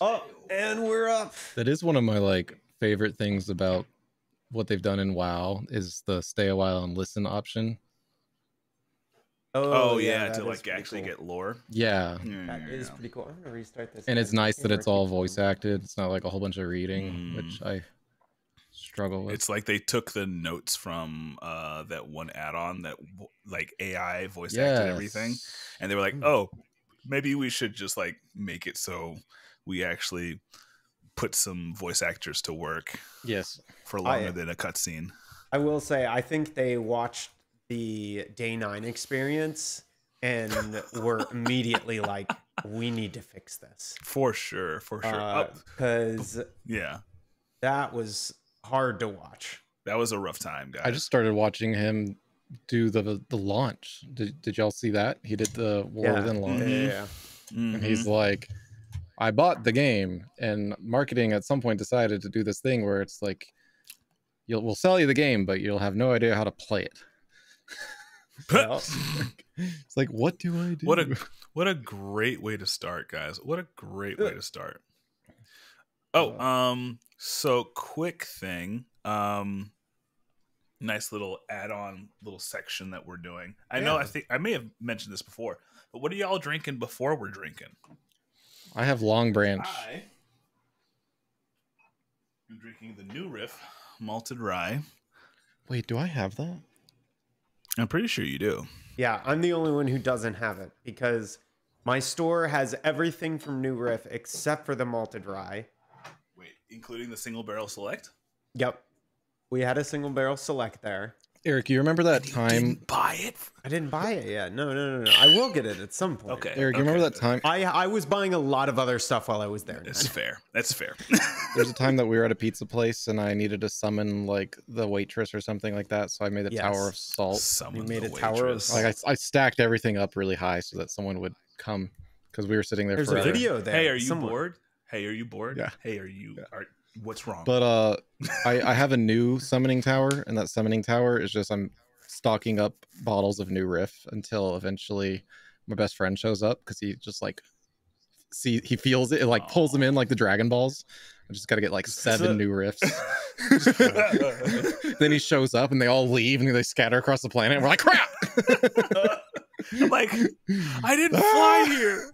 Oh, and we're up. That is one of my like favorite things about what they've done in WoW is the stay a while and listen option. Oh, yeah, to like actually cool. Get lore. Yeah. That is pretty cool. I'm going to restart this. And it's nice that it's all voice acted. It's not like a whole bunch of reading, which I struggle with. It's like they took the notes from that one add-on that like AI voice acted everything. And they were like, oh, maybe we should just like make it so we actually put some voice actors to work. Yes. For longer than a cutscene. I will say, I think they watched the day 9 experience and we're immediately like, we need to fix this for sure, because that was hard to watch. That was a rough time, guys. I just started watching him do the launch. Did y'all see that he did the War Within launch? And he's like, I bought the game, and marketing at some point decided to do this thing where it's like, we'll sell you the game, but you'll have no idea how to play it. It's like, what do I do? What a great way to start, guys. What a great way to start. Oh, so quick thing. Nice little add-on little section that we're doing. I know I think I may have mentioned this before, but what are y'all drinking before we're drinking? I have Long Branch. I'm drinking the New Riff malted rye. Wait, do I have that? I'm pretty sure you do. Yeah, I'm the only one who doesn't have it because my store has everything from New Riff except for the malted rye. Wait, including the single barrel select? Yep. We had a single barrel select there. Eric, you remember that time? You didn't buy it? I didn't buy it yet. No. I will get it at some point. Okay. Eric, you remember that time? I was buying a lot of other stuff while I was there. That's fair. That's fair. There's a time that we were at a pizza place and I needed to summon like the waitress or something like that. So I made a tower of salt. You made a tower of salt. Like, I stacked everything up really high so that someone would come because we were sitting there forever. There's a video there. Hey, are you bored? Hey, are you bored? Yeah. Hey, are you... What's wrong? But I have a new summoning tower, and that summoning tower is just I'm stocking up bottles of New Riff until eventually my best friend shows up because he just like he feels it like pulls them in like the Dragon Balls. I just got to get like 7 New Riffs. Then he shows up and they all leave and they scatter across the planet. And we're like, crap. I'm like, I didn't fly here.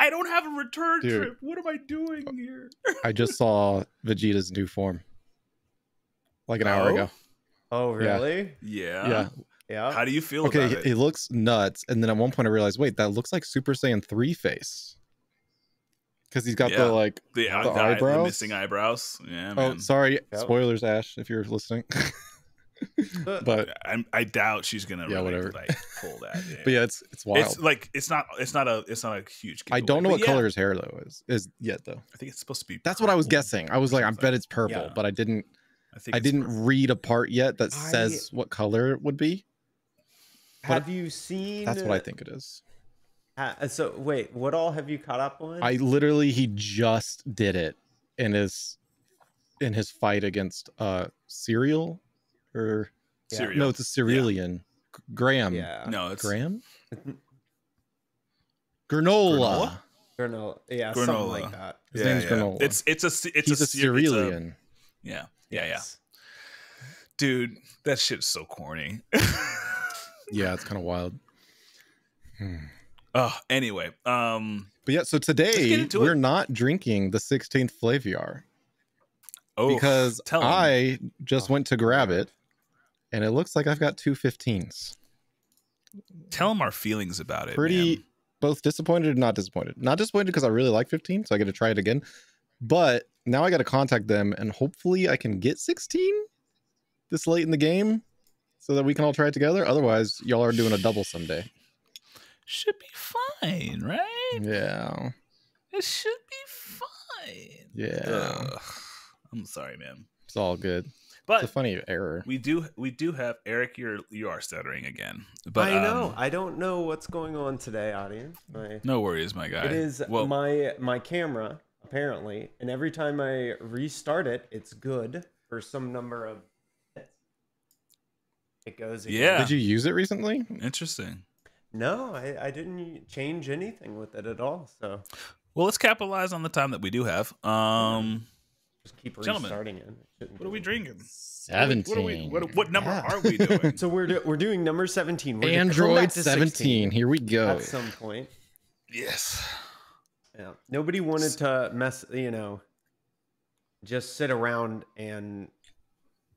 I don't have a return trip. What am I doing here? I just saw Vegeta's new form like an hour ago. Oh, really? Yeah. How do you feel about it? He looks nuts. And then at one point I realized, wait, that looks like Super Saiyan 3 face. Because he's got the like the eyebrows, the missing eyebrows. Yeah. Man. Oh, sorry. Yep. Spoilers, Ash, if you're listening. But I doubt she's gonna really like pull that. Yeah. But yeah, it's wild. It's like it's not a huge giveaway. I don't know what color his hair though is yet though. I think it's supposed to be. That's purple. What I was guessing. I was like, I bet it's purple, but I didn't read a part yet that says what color it would be. Have you seen? That's what I think it is. So wait, what all have you caught up on? I literally he just did it in his fight against Cereal. Or Cereal. No, it's a Cerulean. Yeah. Graham. Yeah. No, it's Graham. Granola. Granola. Yeah, Granola. Something like that. His name's Granola. He's a Cerulean. Yeah. Dude, that shit's so corny. Yeah, it's kind of wild. Anyway, but yeah, so today we're not drinking the 16th Flaviar. Oh, because I just went to grab it. And it looks like I've got two 15s. Tell them our feelings about it. Both disappointed and not disappointed. Not disappointed because I really like 15, so I get to try it again. But now I got to contact them, and hopefully I can get 16 this late in the game so that we can all try it together. Otherwise, y'all are doing a double someday. Should be fine, right? Yeah. It should be fine. Yeah. Ugh. I'm sorry, man. It's all good. But it's a funny error. We do have Eric. You are stuttering again. But I know. I don't know what's going on today, audience. No worries, my guy. It is my camera apparently, and every time I restart it, it's good for some number of minutes. It goes again. Yeah. Did you use it recently? Interesting. No, I didn't change anything with it at all. So. Well, let's capitalize on the time that we do have. Just keep restarting it. What are we drinking? 17. What number are we doing? So we're doing number 17. We're Android 17. Here we go. At some point. Yes. Yeah. Nobody wanted to mess, you know, just sit around and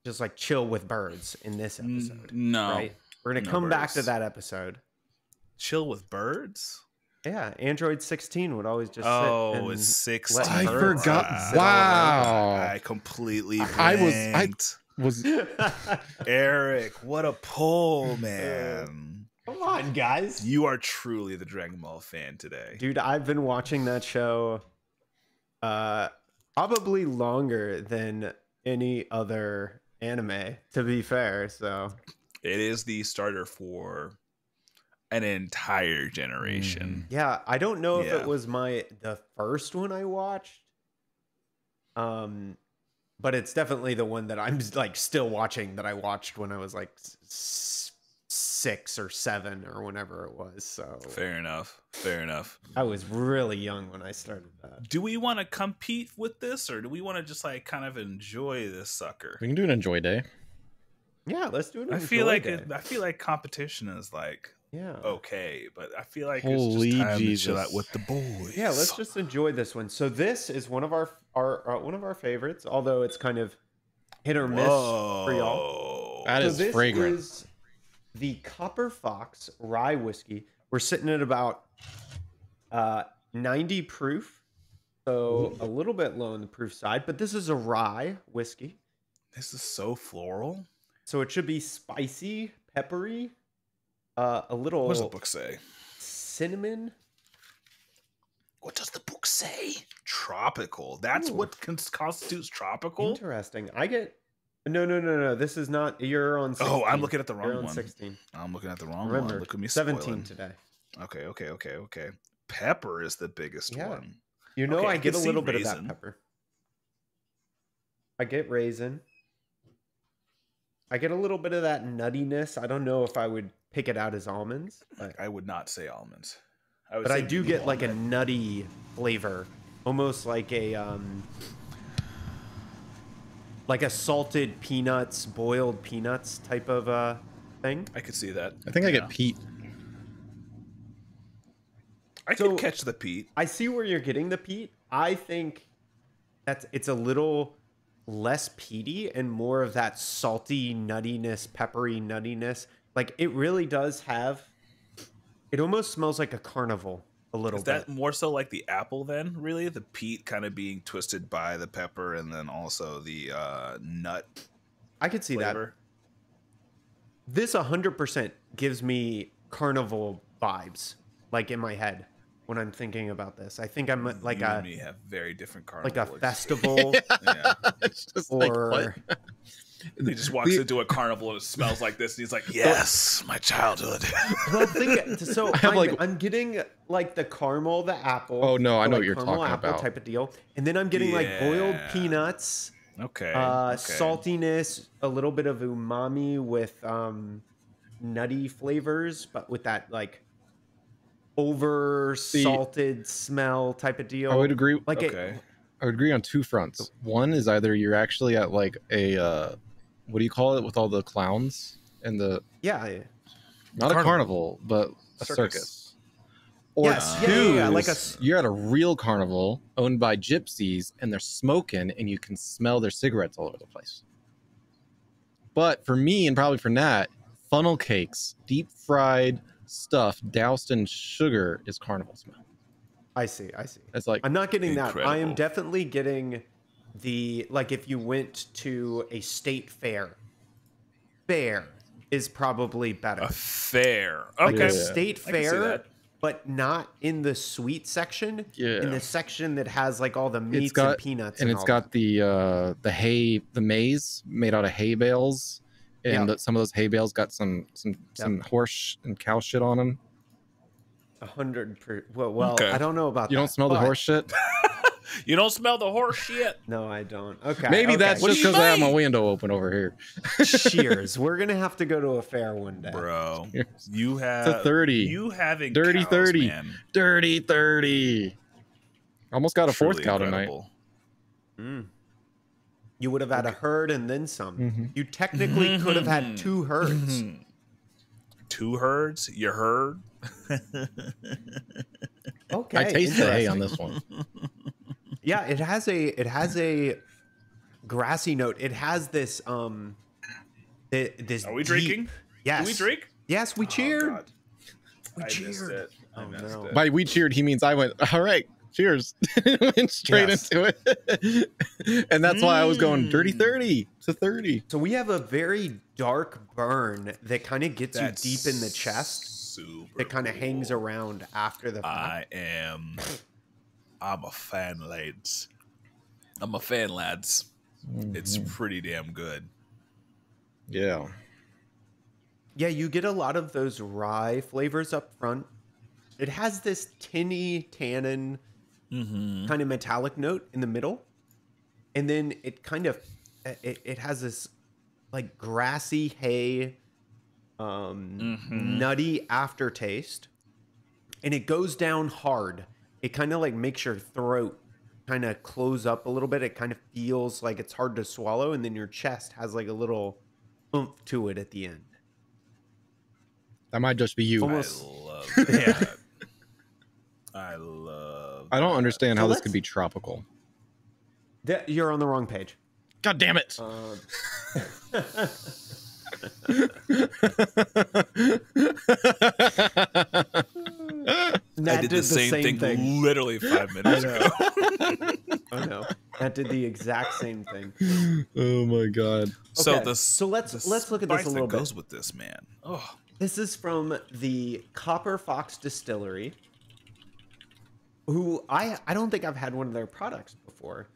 just like chill with birds in this episode. No. Right? We're going to come back to that episode. Chill with birds? Yeah, Android 16 would always just sit and it's 16. I forgot. Wow. I completely blanked. I was Eric, what a pull, man. Come on, guys. You are truly the Dragon Ball fan today. Dude, I've been watching that show probably longer than any other anime, to be fair, so it is the starter for an entire generation. Yeah, I don't know if it was the first one I watched, but it's definitely the one that I'm like still watching, that I watched when I was like 6 or 7 or whenever it was. So fair enough, fair enough. I was really young when I started that. Do we want to compete with this, or do we want to just like kind of enjoy this sucker? We can do an enjoy day. Yeah, let's do it. I feel like I feel like competition is like okay, but I feel like it's just time to chill out with the boys. Yeah, let's just enjoy this one. So this is one of our one of our favorites, although it's kind of hit or miss for y'all. That is fragrant. This is the Copper Fox Rye Whiskey. We're sitting at about 90 proof, so a little bit low on the proof side, but this is a rye whiskey. This is so floral. So it should be spicy, peppery, a little. What does the book say? Cinnamon. What does the book say? Tropical. That's what constitutes tropical. Interesting. I get. No. This is not. You're on 16. Oh, I'm looking at the wrong one. 16. I'm looking at the wrong one. Look at me. 17 spoiling. Today. Okay. Pepper is the biggest one. You know, I get a little bit of that pepper. I get raisin. I get a little bit of that nuttiness. I don't know if I would pick it out as almonds. But I would not say almonds. But I do get like a nutty flavor, almost like a salted peanuts, boiled peanuts type of thing. I could see that. I think I get peat. I could catch the peat. I see where you're getting the peat. I think that's it's a little less peaty and more of that salty nuttiness, peppery nuttiness. Like it really does have, it almost smells like a carnival a little bit. Is that more so like the apple then, really? The peat kind of being twisted by the pepper and then also the nut I could see flavor. That. This 100% gives me carnival vibes, like in my head. When I'm thinking about this, I think I'm like you and me have very different carnival, like a festival, It's just or like, he just walks into a carnival and smells like this, and he's like, "Yes, my childhood." Well, so I'm getting like the caramel, the apple. Oh no, I know like what you're talking about. Type of deal, and then I'm getting like boiled peanuts. Okay. Saltiness, a little bit of umami with nutty flavors, but with that like over salted smell type of deal. I would agree. Like I would agree on two fronts. One is either you're actually at like a what do you call it with all the clowns and the not a carnival but a circus. Or two, like you're at a real carnival owned by gypsies and they're smoking and you can smell their cigarettes all over the place. But for me and probably for Nat, funnel cakes, deep fried stuff doused in sugar is carnival smell. I see. It's like I'm not getting that. I am definitely getting the like if you went to a state fair. Fair is probably better. A fair, okay. Like a state fair, but not in the sweet section. Yeah. In the section that has like all the meats and peanuts, and it's got the hay, the maize made out of hay bales. And some of those hay bales got some horse and cow shit on them. 100%. Well, I don't know about that. You don't smell the horse shit? You don't smell the horse shit? No, I don't. Okay. Maybe that's just because I have my window open over here. Cheers. We're going to have to go to a fair one day. Bro, you have... It's a 30. You having dirty cows, 30. Man. Dirty 30. Almost got a fourth cow tonight. Mm. You would have had a herd and then some. Mm-hmm. You technically could have had two herds. Mm-hmm. Two herds? Your herd? Okay. I taste the hay on this one. Yeah, it has a grassy note. It has this this. Are we drinking? Yes. Do we drink? Yes, we cheered. God. We cheered. I missed it. By we cheered, he means I went, all right, cheers. Went straight into it. And that's why I was going dirty 30 to 30. So we have a very dark burn that kind of gets you deep in the chest. That kind of hangs around after the fact. I'm a fan, lads. Mm-hmm. It's pretty damn good. Yeah. Yeah, you get a lot of those rye flavors up front. It has this tinny tannin kind of metallic note in the middle. And then it kind of, it has this like grassy hay, nutty aftertaste. And it goes down hard. It kind of like makes your throat kind of close up a little bit. It kind of feels like it's hard to swallow. And then your chest has like a little oomph to it at the end. That might just be you. Almost. I love that. I don't understand how this could be tropical. You're on the wrong page. God damn it. I did the same thing literally 5 minutes ago. I know. That did the exact same thing. Oh my god. Okay, so let's look at this a little bit. Goes with this, man. Oh. This is from the Copper Fox Distillery, who I don't think I've had one of their products before.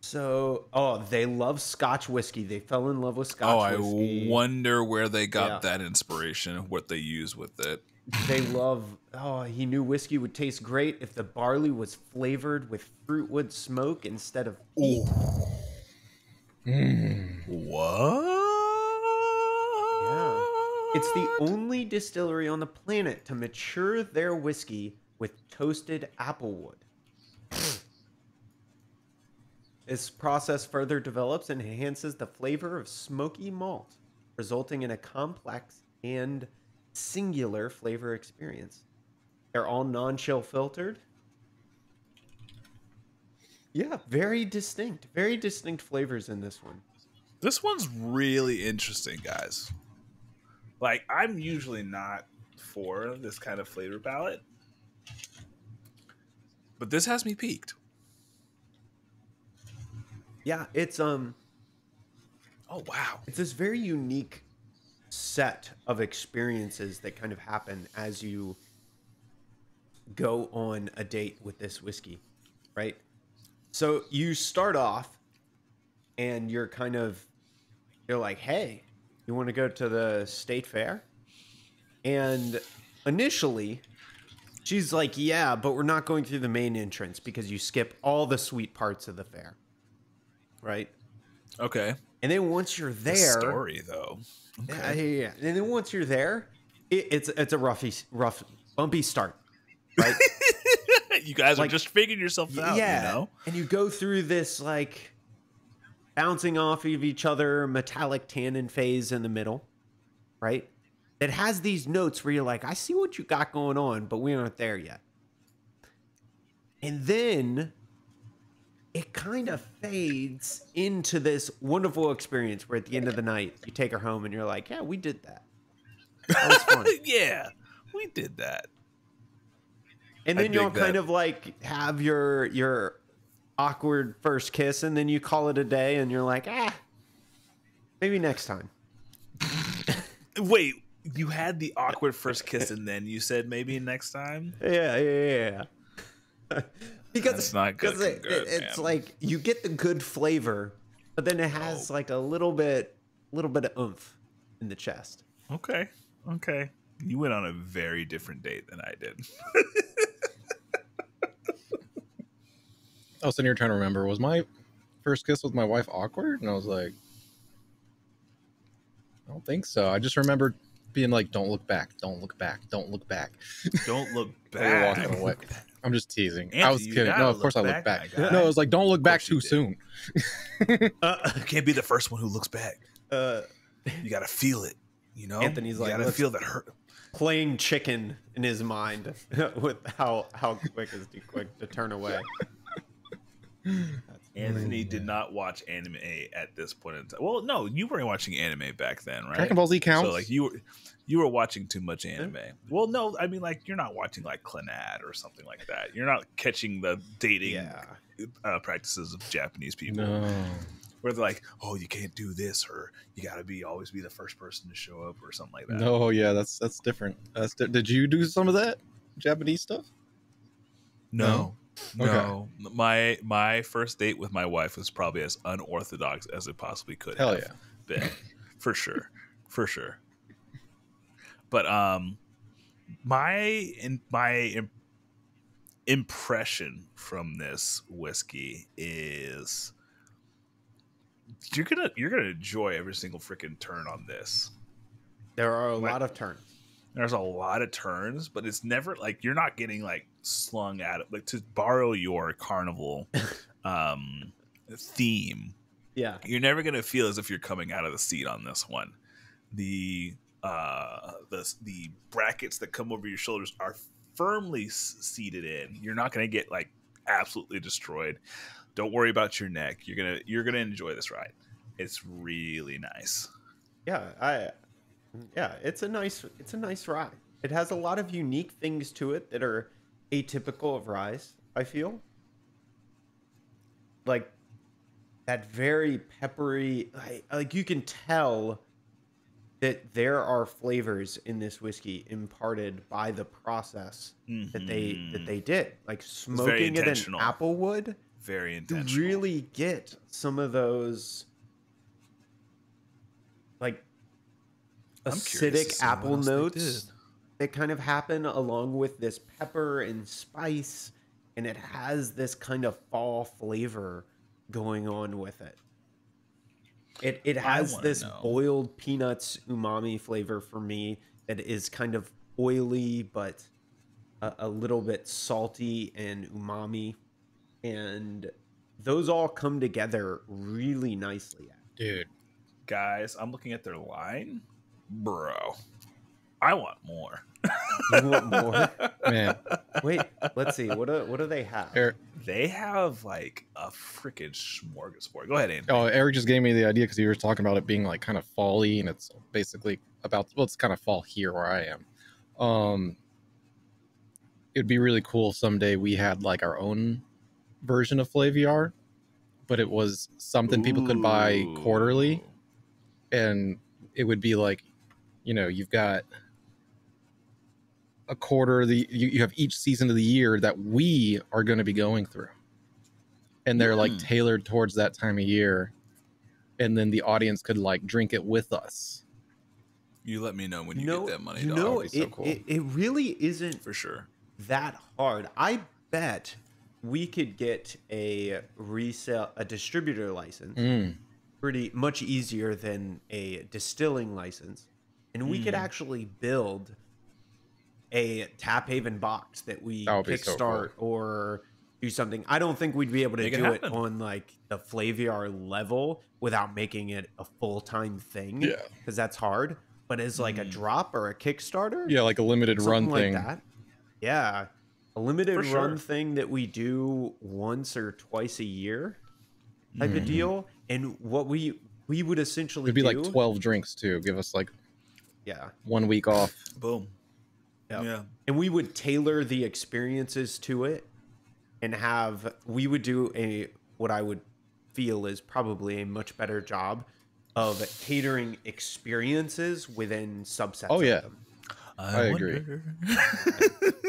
So, they love Scotch whiskey. They fell in love with Scotch whiskey. I wonder where they got that inspiration, what they use with it. They love, he knew whiskey would taste great if the barley was flavored with fruitwood smoke instead of peat. What? Yeah. It's the only distillery on the planet to mature their whiskey with toasted applewood. This process further develops and enhances the flavor of smoky malt, resulting in a complex and singular flavor experience. They're all non-chill filtered. Yeah, very distinct flavors in this one. This one's really interesting, guys. Like, I'm usually not for this kind of flavor palette, but this has me peaked. Yeah, it's oh wow, it's this very unique set of experiences that kind of happen as you go on a date with this whiskey, right? So you start off, and you're like, hey. You want to go to the state fair? And initially, she's like, yeah, but we're not going through the main entrance because you skip all the sweet parts of the fair. Right? Okay. And then once you're there... The story, though. Okay. Yeah. And then once you're there, it's a rough, bumpy start. Right? You guys are just figuring yourself out, you know? And you go through this, like... bouncing off of each other, metallic tannin phase in the middle, right? It has these notes where you're like, I see what you got going on, but we aren't there yet. And then it kind of fades into this wonderful experience where at the end of the night, you take her home and you're like, yeah, we did that. That was fun. Yeah, we did that. And then you'll kind of like have your awkward first kiss, and then you call it a day, and you're like, maybe next time. Wait, you had the awkward first kiss, and then you said maybe next time? Yeah. Because that's not good. It's like you get the good flavor, but then it has like a little bit of oomph in the chest. Okay. You went on a very different date than I did. I was sitting here trying to remember, was my first kiss with my wife awkward? And I was like, I don't think so. I just remember being like, don't look back, don't look back, don't look back. Don't look back. I'm just teasing. Answer, I was kidding. No, of course I look back. No, it was like, don't look back too soon. Can't be the first one who looks back. You got to feel it, you know? Anthony's like, you got to feel that hurt. Playing chicken in his mind with how quick is too quick to turn away. Anthony did not watch anime at this point in time. Well, no, you weren't watching anime back then, right? Dragon Ball Z counts. So like you were watching too much anime. Well, no, I mean like you're not watching like Clannad or something like that. You're not catching the dating practices of Japanese people. No. Where they're like, oh, you can't do this, or you gotta always be the first person to show up, or something like that. No, yeah, that's different. Did you do some of that Japanese stuff? No, no. Okay. My first date with my wife was probably as unorthodox as it possibly could have been, for sure, for sure. But my impression from this whiskey is, you're gonna enjoy every single freaking turn on this. There are a lot of turns. There's a lot of turns, but it's never like you're not getting like slung at it. Like, to borrow your carnival theme, yeah, you're never gonna feel as if you're coming out of the seat on this one. The brackets that come over your shoulders are firmly seated in. You're not gonna get like absolutely destroyed. Don't worry about your neck. You're gonna enjoy this ride. It's really nice. Yeah, it's a nice rye. It has a lot of unique things to it that are atypical of ryes, I feel. Like that very peppery, like you can tell that there are flavors in this whiskey imparted by the process that they did. Like smoking it in apple wood. Very intentional. You really get some of those like acidic apple notes that kind of happen along with this pepper and spice, and it has this kind of fall flavor going on with it. It has this boiled peanuts umami flavor for me that is kind of oily but a little bit salty and umami. And those all come together really nicely. Dude, guys, I'm looking at their line. Bro, I want more. You want more? Man. Wait, let's see. What do they have? Eric. They have like a freaking smorgasbord. Go ahead, Andy. Oh, Eric just gave me the idea because you were talking about it being like kind of fall-y, and it's basically about, well, it's kind of fall here where I am. It'd be really cool if someday we had like our own version of Flaviar, but it was something people could buy quarterly, and it would be like, you know, you've got a quarter of the you have each season of the year that we are going to be going through, and they're like tailored towards that time of year, and then the audience could like drink it with us. You let me know when you get that money. No, it really isn't for sure that hard. I bet we could get a distributor license pretty much easier than a distilling license, and we could actually build a Taphaven box that we kickstart or do something. I don't think we'd be able to do it on like the Flaviar level without making it a full-time thing, because that's hard, but as like a drop or a Kickstarter, like a limited run thing like that. A limited run thing that we do once or twice a year type of deal. And what we would essentially do... It'd be like 12 drinks too. Give us like 1 week off. Boom. Yeah. And we would tailor the experiences to it, and we would do what I would feel is probably a much better job of catering experiences within subsets of them. I agree.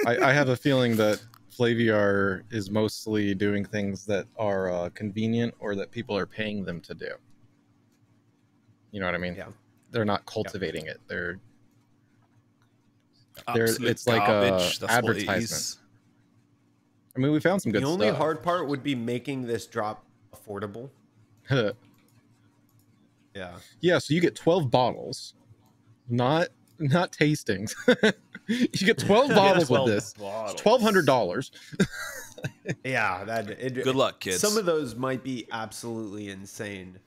I have a feeling that Flaviar is mostly doing things that are convenient or that people are paying them to do. You know what I mean? Yeah. They're not cultivating it. It's like an advertisement. I mean, we found some good stuff. The only hard part would be making this drop affordable. Yeah. Yeah, so you get 12 bottles, not not tastings. You get 12 bottles of this. It's $1,200. Yeah, good luck, kids. Some of those might be absolutely insane,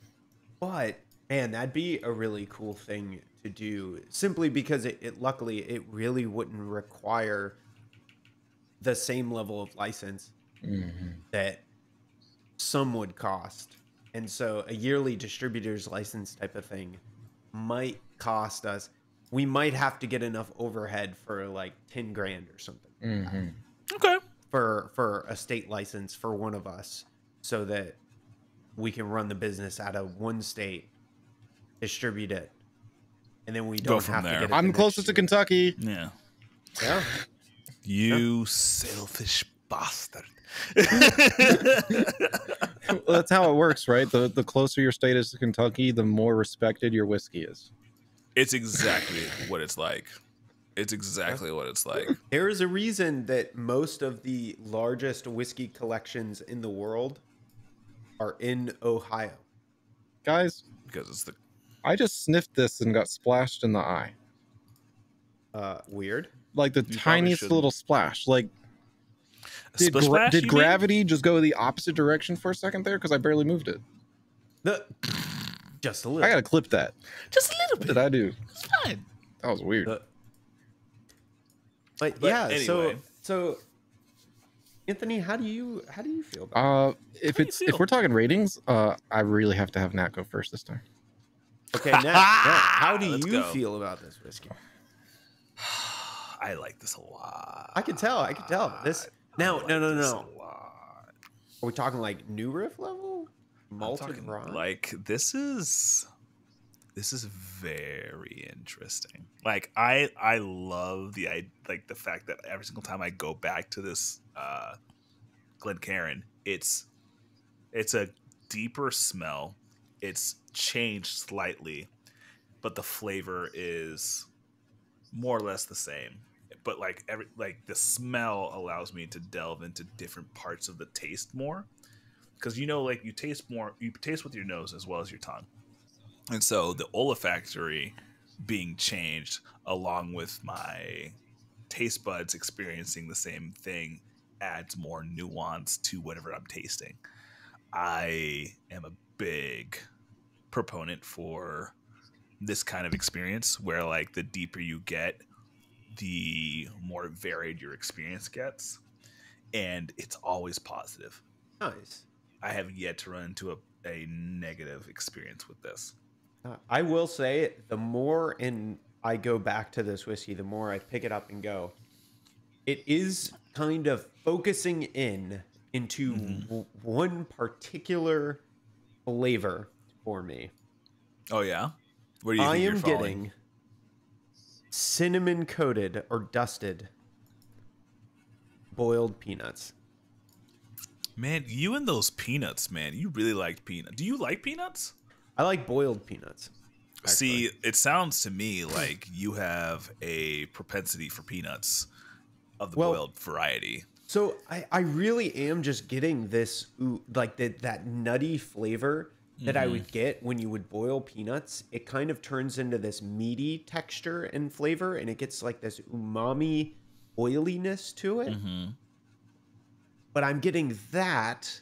but man, that'd be a really cool thing to do, simply because it luckily it really wouldn't require the same level of license that some would cost. And so a yearly distributor's license type of thing might cost us, we might have to get enough overhead for like 10 grand or something like that. Okay, for a state license for one of us, so that we can run the business out of one state, distribute it, and then we don't have to get it. I'm closest to Kentucky. Yeah. Yeah. You selfish bastard. Well, that's how it works, right? The closer your state is to Kentucky, the more respected your whiskey is. It's exactly what it's like. It's exactly what it's like. There is a reason that most of the largest whiskey collections in the world are in Ohio. Guys, because it's the... I just sniffed this and got splashed in the eye. Weird. Like the tiniest little splash. Like, did gravity just go the opposite direction for a second there? Because I barely moved it. Just a little. I gotta clip that. Just a little bit. What did I do? It's fine. That was weird. But yeah, anyway. So Anthony, how do you feel about it? If we're talking ratings, I really have to have Nat go first this time. Okay, Nat, how do you feel about this whiskey? I like this a lot. I can tell. No. Are we talking like New Riff level? Malted bronze? Like this is very interesting. Like I love the fact that every single time I go back to this Glencairn, it's a deeper smell. It's changed slightly, but the flavor is more or less the same. But like the smell allows me to delve into different parts of the taste more, because like you taste more, you taste with your nose as well as your tongue, and so the olfactory being changed along with my taste buds experiencing the same thing adds more nuance to whatever I'm tasting. I am a big proponent for this kind of experience where like the deeper you get, the more varied your experience gets, and it's always positive. Nice. I have yet to run into a negative experience with this. I will say, the more I go back to this whiskey, the more I pick it up and go, it is kind of focusing into one particular flavor for me. Oh yeah? What do you think you're following? I am getting cinnamon coated or dusted boiled peanuts. Man, you and those peanuts, man. You really liked peanuts. Do you like peanuts? I like boiled peanuts. Actually. See, it sounds to me like you have a propensity for peanuts of the boiled variety. So I really am just getting this, like that nutty flavor that I would get when you would boil peanuts. It kind of turns into this meaty texture and flavor, and it gets like this umami oiliness to it. But I'm getting that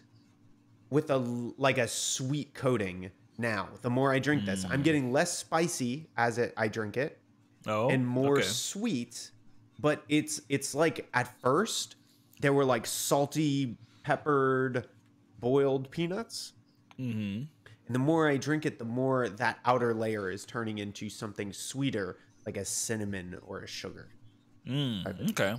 with a sweet coating. Now, the more I drink this, I'm getting less spicy as I drink it, and more sweet. But it's like at first there were like salty, peppered, boiled peanuts, and the more I drink it, the more that outer layer is turning into something sweeter, like a cinnamon or a sugar. Okay.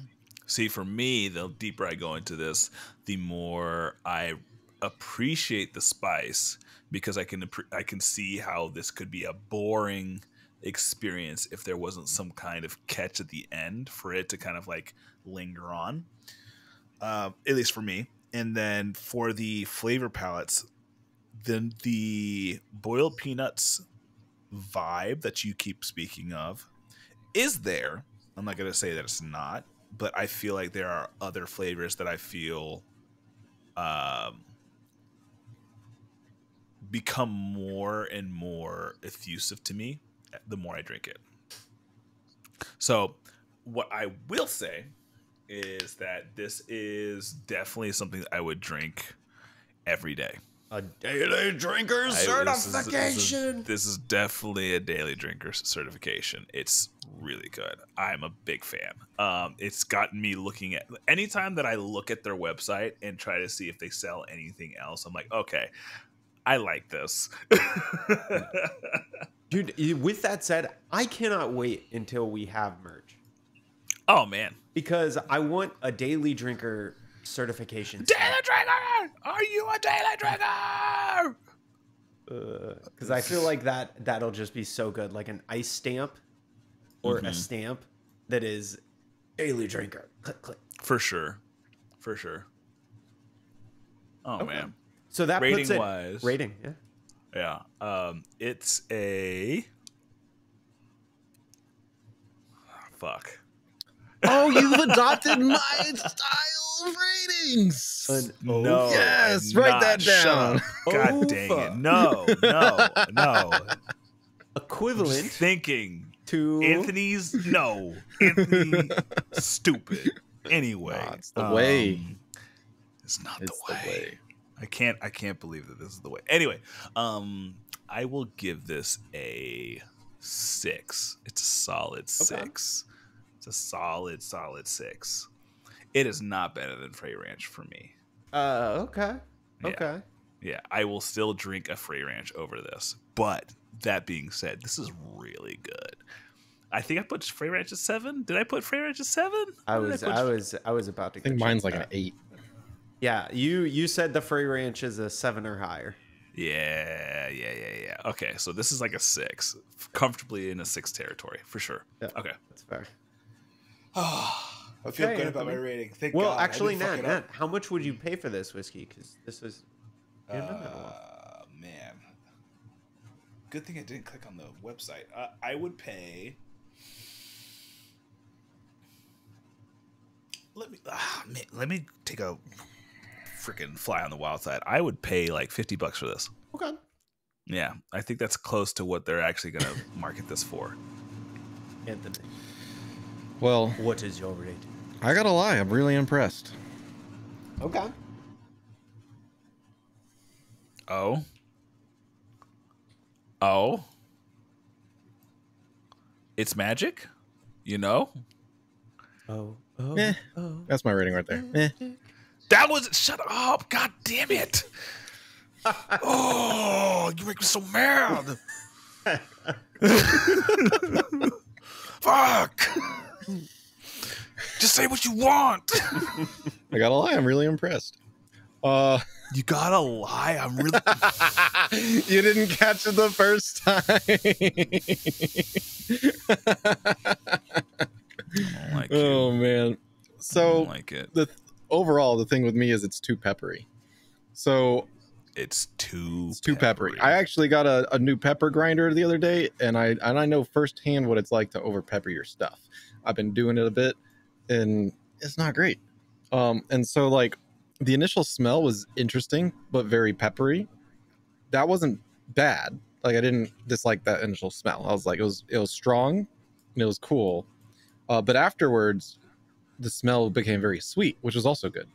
See, for me, the deeper I go into this, the more I appreciate the spice, because I can see how this could be a boring experience if there wasn't some kind of catch at the end for it to kind of like linger on, at least for me. And then for the flavor palettes, then the boiled peanuts vibe that you keep speaking of is there. I'm not going to say that it's not, but I feel like there are other flavors that I feel become more and more effusive to me the more I drink it. So what I will say is that this is definitely something I would drink every day. A daily drinker's certification. This is definitely a daily drinker's certification. It's really good. I'm a big fan. It's gotten me looking at anytime that I look at their website and try to see if they sell anything else. I'm like, okay, I like this. Dude, with that said, I cannot wait until we have merch. Oh man, because I want a daily drinker certification. Daily drinker, are you a daily drinker? Because I feel like that'll just be so good, like an ice stamp or a stamp that is daily drinker. Click, click. For sure, for sure. Oh okay. Man, so that rating puts it, wise, rating, yeah, yeah. It's a fuck. Oh, you've adopted my style of ratings. No, yes, write that down. God dang it! No, no, no. Equivalent. Just thinking to Anthony's. No, Anthony. Stupid. Anyway, no, it's the way. It's not it's the way. The way. I can't believe that this is the way. Anyway, I will give this a 6. It's a solid 6. A solid 6. It is not better than Frey Ranch for me. Okay. Yeah. Okay. Yeah, I will still drink a Frey Ranch over this. But that being said, this is really good. I think I put Frey Ranch at 7. Did I put Frey Ranch at 7? I was about to. I think mine's like an 8. Yeah, you said the Frey Ranch is a 7 or higher. Yeah. Okay, so this is like a 6, comfortably in a 6 territory for sure. Yeah, okay, that's fair. Oh, I feel good about my rating. Thank well, God. Actually, Nat, how much would you pay for this whiskey? Because this is, man. Good thing I didn't click on the website. I would pay. Let me take a freaking fly on the wild side. I would pay like $50 for this. Okay. Yeah, I think that's close to what they're actually going to market this for. Anthony. Well, what is your rate? I gotta lie, I'm really impressed. Okay. Oh. It's magic, you know. Oh. That's my rating right there. That was shut up. God damn it. Oh, you make me so mad. Fuck. Just say what you want. I gotta lie, I'm really impressed. You gotta lie, I'm really. You didn't catch it the first time. I don't like it. Oh man. So I don't like it. Overall, the thing with me is it's too peppery. So it's too peppery. I actually got a new pepper grinder the other day, and I know firsthand what it's like to over pepper your stuff. I've been doing it a bit, and it's not great. And so, like, the initial smell was interesting, but very peppery. That wasn't bad. Like, I didn't dislike that initial smell. I was like, it was strong, and it was cool. But afterwards, the smell became very sweet, which was also good.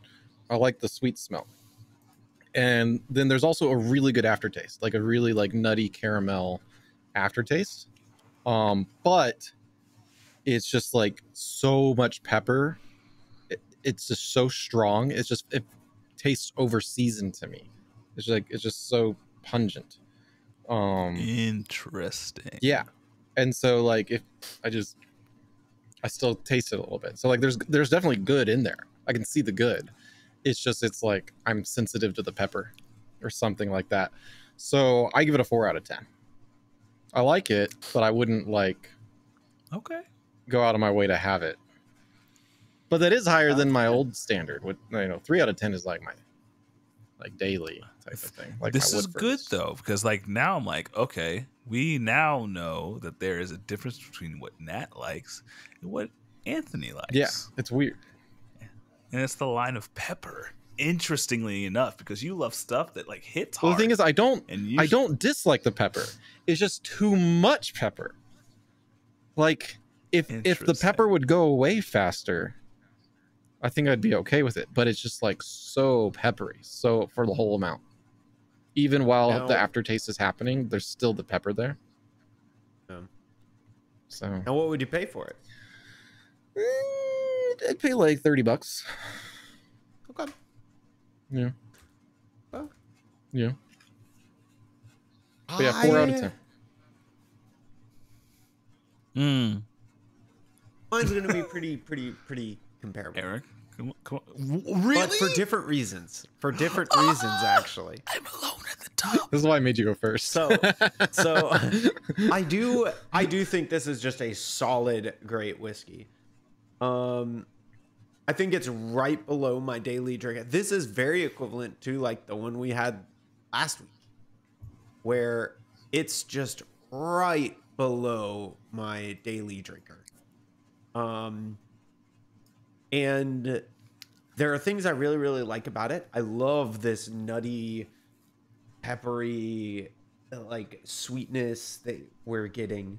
I like the sweet smell. And then there's also a really good aftertaste, like a really like nutty caramel aftertaste. But it's just like so much pepper. It's just so strong. It's just, it tastes over seasoned to me. It's like, it's just so pungent. Interesting. Yeah. And so like, if I still taste it a little bit. So like, there's definitely good in there. I can see the good. It's just, it's like, I'm sensitive to the pepper or something like that. So I give it a 4 out of 10. I like it, but I wouldn't like go out of my way to have it. But that is higher than my old standard. With, you know, 3 out of 10 is like my daily type of thing. Like this is good though, because like now I'm like, okay, we now know that there is a difference between what Nat likes and what Anthony likes. Yeah, it's weird. And it's the line of pepper. Interestingly enough, because you love stuff that like hits hard. Well, the thing is, I don't dislike the pepper. It's just too much pepper. Like If the pepper would go away faster, I think I'd be okay with it. But it's just like so peppery. So for the whole amount, even while the aftertaste is happening, there's still the pepper there. So. And what would you pay for it? I'd pay like $30. Okay. Yeah. Well. Yeah. But yeah, 4 out of 10. Mine's gonna be pretty comparable. Eric, come on. Really? But for different reasons. For different reasons, actually. I'm alone at the top. This is why I made you go first. So I do think this is just a solid, great whiskey. I think it's right below my daily drink. This is very equivalent to like the one we had last week, where it's just right below my daily drinker. And there are things I really, really like about it. I love this nutty, peppery, like sweetness that we're getting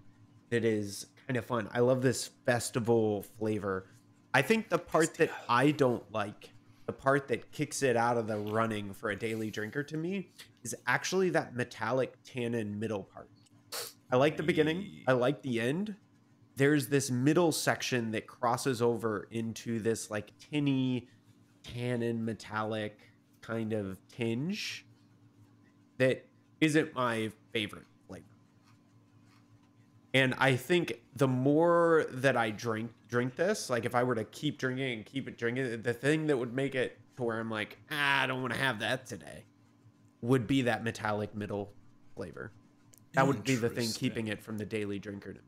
that is kind of fun. I love this festival flavor. I think the part that I don't like, the part that kicks it out of the running for a daily drinker to me, is actually that metallic tannin middle part. I like the beginning. I like the end. There's this middle section that crosses over into this like tinny, tannin metallic kind of tinge that isn't my favorite flavor. And I think the more that I drink this, like if I were to keep drinking and keep it drinking, the thing that would make it to where I'm like, I don't want to have that today, would be that metallic middle flavor. That would be the thing keeping it from the daily drinker to me.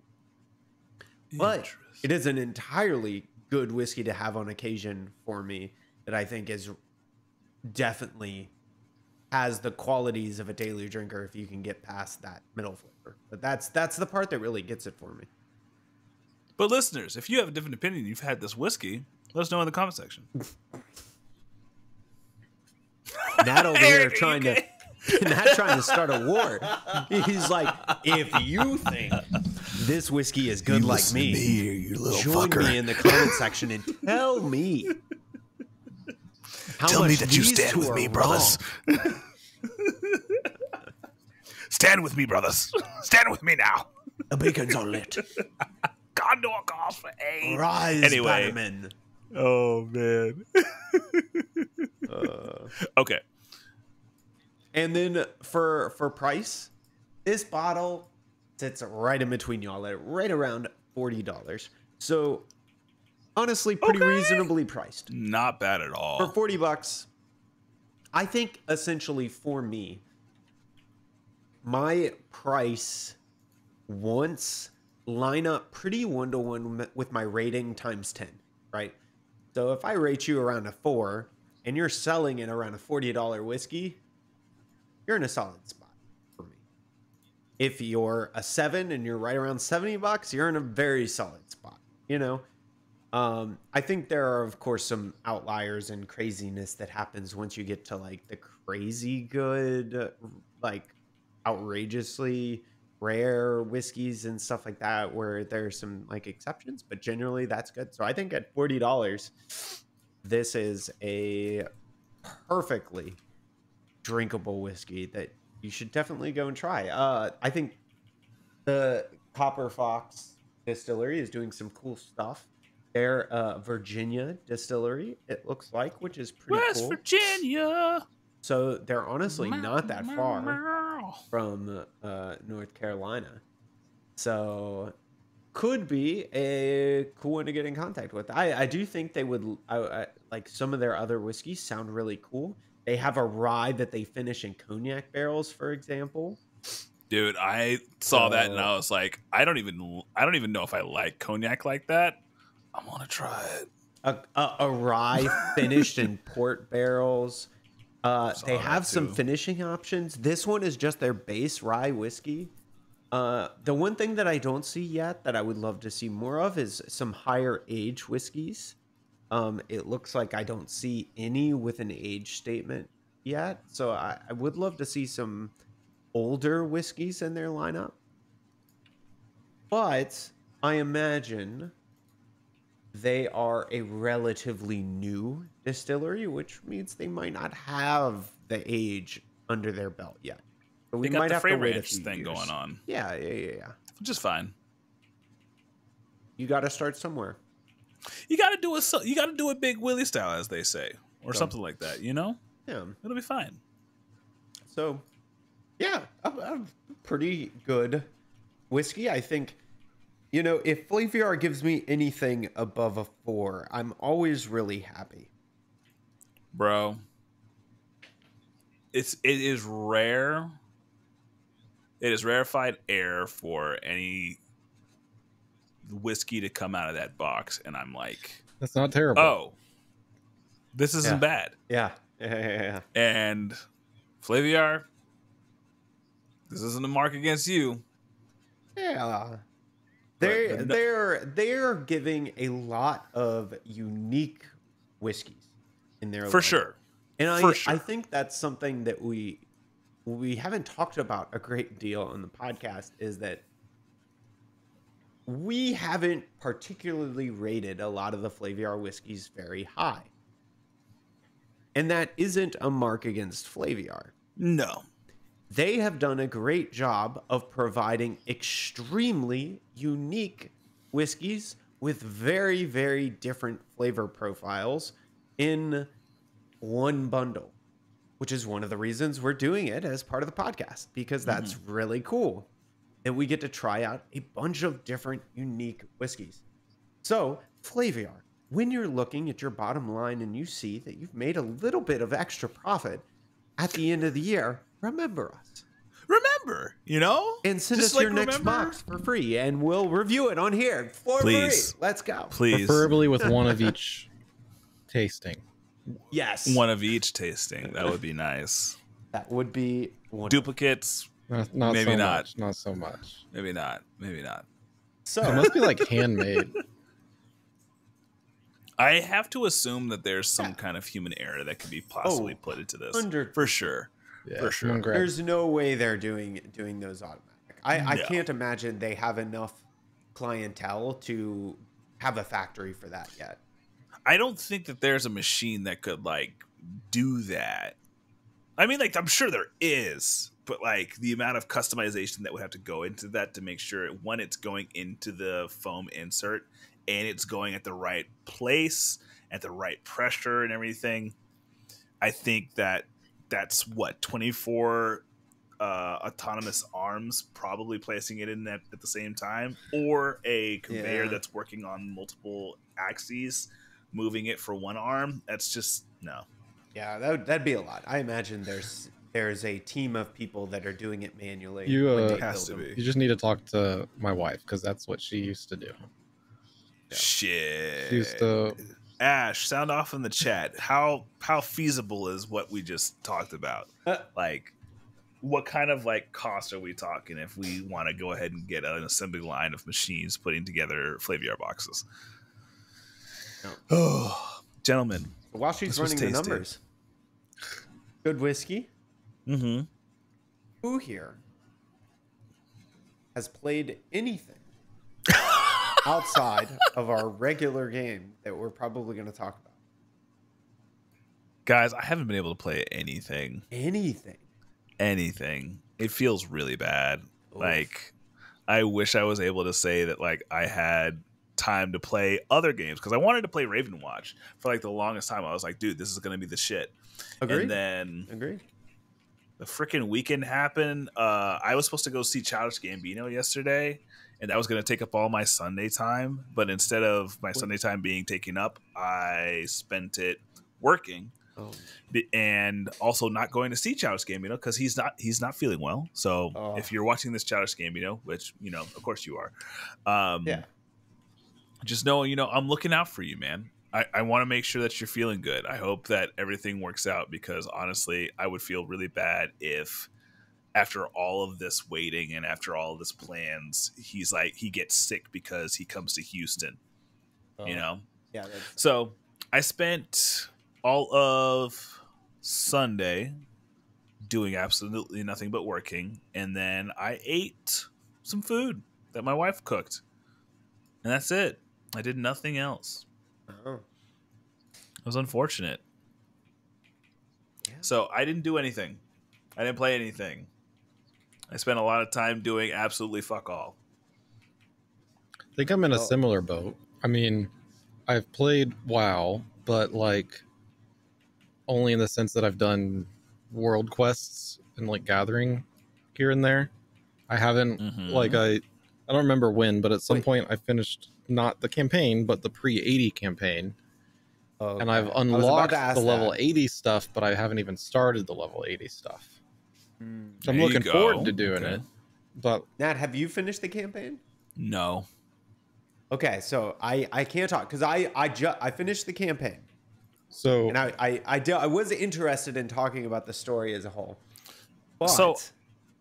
But it is an entirely good whiskey to have on occasion for me that I think is definitely has the qualities of a daily drinker if you can get past that middle flavor. But that's the part that really gets it for me. But listeners, if you have a different opinion, you've had this whiskey, let us know in the comment section. Nat over here trying to not trying to start a war. He's like, if you think this whiskey is good like me, you little fucker, join me in the comment section and tell me. Tell me that you stand with me, brothers. Stand with me, brothers. Stand with me now. The beacons are lit. Condor call for aid. Rise, anyway. Bannerman. Oh, man. Okay. And then for price, this bottle sits right in between y'all at right around $40. So honestly, pretty reasonably priced. Not bad at all. For $40, I think essentially for me, my price wants line up pretty one-to-one with my rating times 10, right? So if I rate you around a 4 and you're selling it around a $40 whiskey, you're in a solid spot for me. If you're a 7 and you're right around $70, you're in a very solid spot. You know, I think there are, of course, some outliers and craziness that happens once you get to like the crazy good, like outrageously rare whiskeys and stuff like that, where there's some like exceptions, but generally that's good. So I think at $40, this is a perfectly drinkable whiskey that you should definitely go and try. I think the Copper Fox Distillery is doing some cool stuff. They're a Virginia distillery, it looks like, which is pretty cool. West Virginia! So they're honestly not that far from North Carolina. So could be a cool one to get in contact with. I do think they would, like some of their other whiskeys sound really cool. They have a rye that they finish in cognac barrels, for example. Dude, I saw that and I was like, I don't even know if I like cognac like that. I want to try it. A rye finished in port barrels. They have some finishing options. This one is just their base rye whiskey. The one thing that I don't see yet that I would love to see more of is some higher age whiskeys. It looks like I don't see any with an age statement yet. So I would love to see some older whiskeys in their lineup. But I imagine they are a relatively new distillery, which means they might not have the age under their belt yet. But we might have to wait a few years. Thing going on. Yeah. Which is fine. You got to start somewhere. You got to do a Big Willie style, as they say, or something like that. You know. Yeah. It'll be fine. So, yeah, I'm pretty good whiskey, I think. You know, if Flaviar gives me anything above a 4, I'm always really happy. Bro, it is rare. It is rarefied air for any whiskey to come out of that box, and I'm like, that's not terrible. Oh, this isn't bad. Yeah. And Flaviar, this isn't a mark against you. Yeah. They're giving a lot of unique whiskeys in their for sure, and I think that's something that we haven't talked about a great deal on the podcast, is that we haven't particularly rated a lot of the Flaviar whiskeys very high, and that isn't a mark against Flaviar. No. They have done a great job of providing extremely unique whiskeys with very, very different flavor profiles in one bundle, which is one of the reasons we're doing it as part of the podcast, because that's really cool that we get to try out a bunch of different unique whiskeys. So, Flaviar, when you're looking at your bottom line and you see that you've made a little bit of extra profit at the end of the year, remember us. Remember, you know? And send us your next box for free, and we'll review it on here for free. Let's go. Please. Preferably with one of each tasting. Yes. One of each tasting. That would be nice. That would be wonderful. Duplicates. Maybe not so much. So it must be like handmade. I have to assume that there's some kind of human error that could be possibly put into this. 100%. For sure. Yeah, for sure. There's no way they're doing those automatic. I can't imagine they have enough clientele to have a factory for that yet. I don't think that there's a machine that could like do that. I mean, like, I'm sure there is, but like the amount of customization that would have to go into that to make sure one, it's going into the foam insert and it's going at the right place at the right pressure and everything. I think that that's what 24 autonomous arms probably placing it in that at the same time, or a conveyor that's working on multiple axes moving it for one arm. That's just that'd be a lot. I imagine there's a team of people that are doing it manually. You just need to talk to my wife, because that's what she used to do. Shit, she used to. Ash, sound off in the chat. How feasible is what we just talked about? Like, what kind of like cost are we talking if we want to go ahead and get an assembly line of machines putting together Flaviar boxes? Oh, gentlemen. While she's running the numbers, good whiskey. Who here has played anything outside of our regular game that we're probably going to talk about? Guys, I haven't been able to play anything. Anything. It feels really bad. Oof. Like, I wish I was able to say that like I had time to play other games, because I wanted to play Ravenwatch for like the longest time. I was like, dude, this is going to be the shit. Agreed. And then the freaking weekend happened. I was supposed to go see Childish Gambino yesterday, and that was going to take up all my Sunday time. But instead of my Sunday time being taken up, I spent it working and also not going to see Childish Gambino, because he's not feeling well. So if you're watching this, Childish Gambino, which, you know, of course you are. Just know, you know, I'm looking out for you, man. I want to make sure that you're feeling good. I hope that everything works out, because honestly, I would feel really bad if, after all of this waiting and after all of this plans, he's like, he gets sick because he comes to Houston, you know? Yeah. So I spent all of Sunday doing absolutely nothing but working. And then I ate some food that my wife cooked. And that's it. I did nothing else. Oh. It was unfortunate. Yeah. So I didn't do anything. I didn't play anything. I spent a lot of time doing absolutely fuck all. I think I'm in a similar boat. I mean, I've played WoW, but like only in the sense that I've done world quests and like gathering here and there. I haven't like I don't remember when, but at some point I finished not the campaign, but the pre-80 campaign. Okay. And I've unlocked the level 80 stuff, but I haven't even started the level 80 stuff. So I'm looking forward to doing it. But Nat, have you finished the campaign? No. Okay, so I can't talk because I finished the campaign. So and I was interested in talking about the story as a whole. But so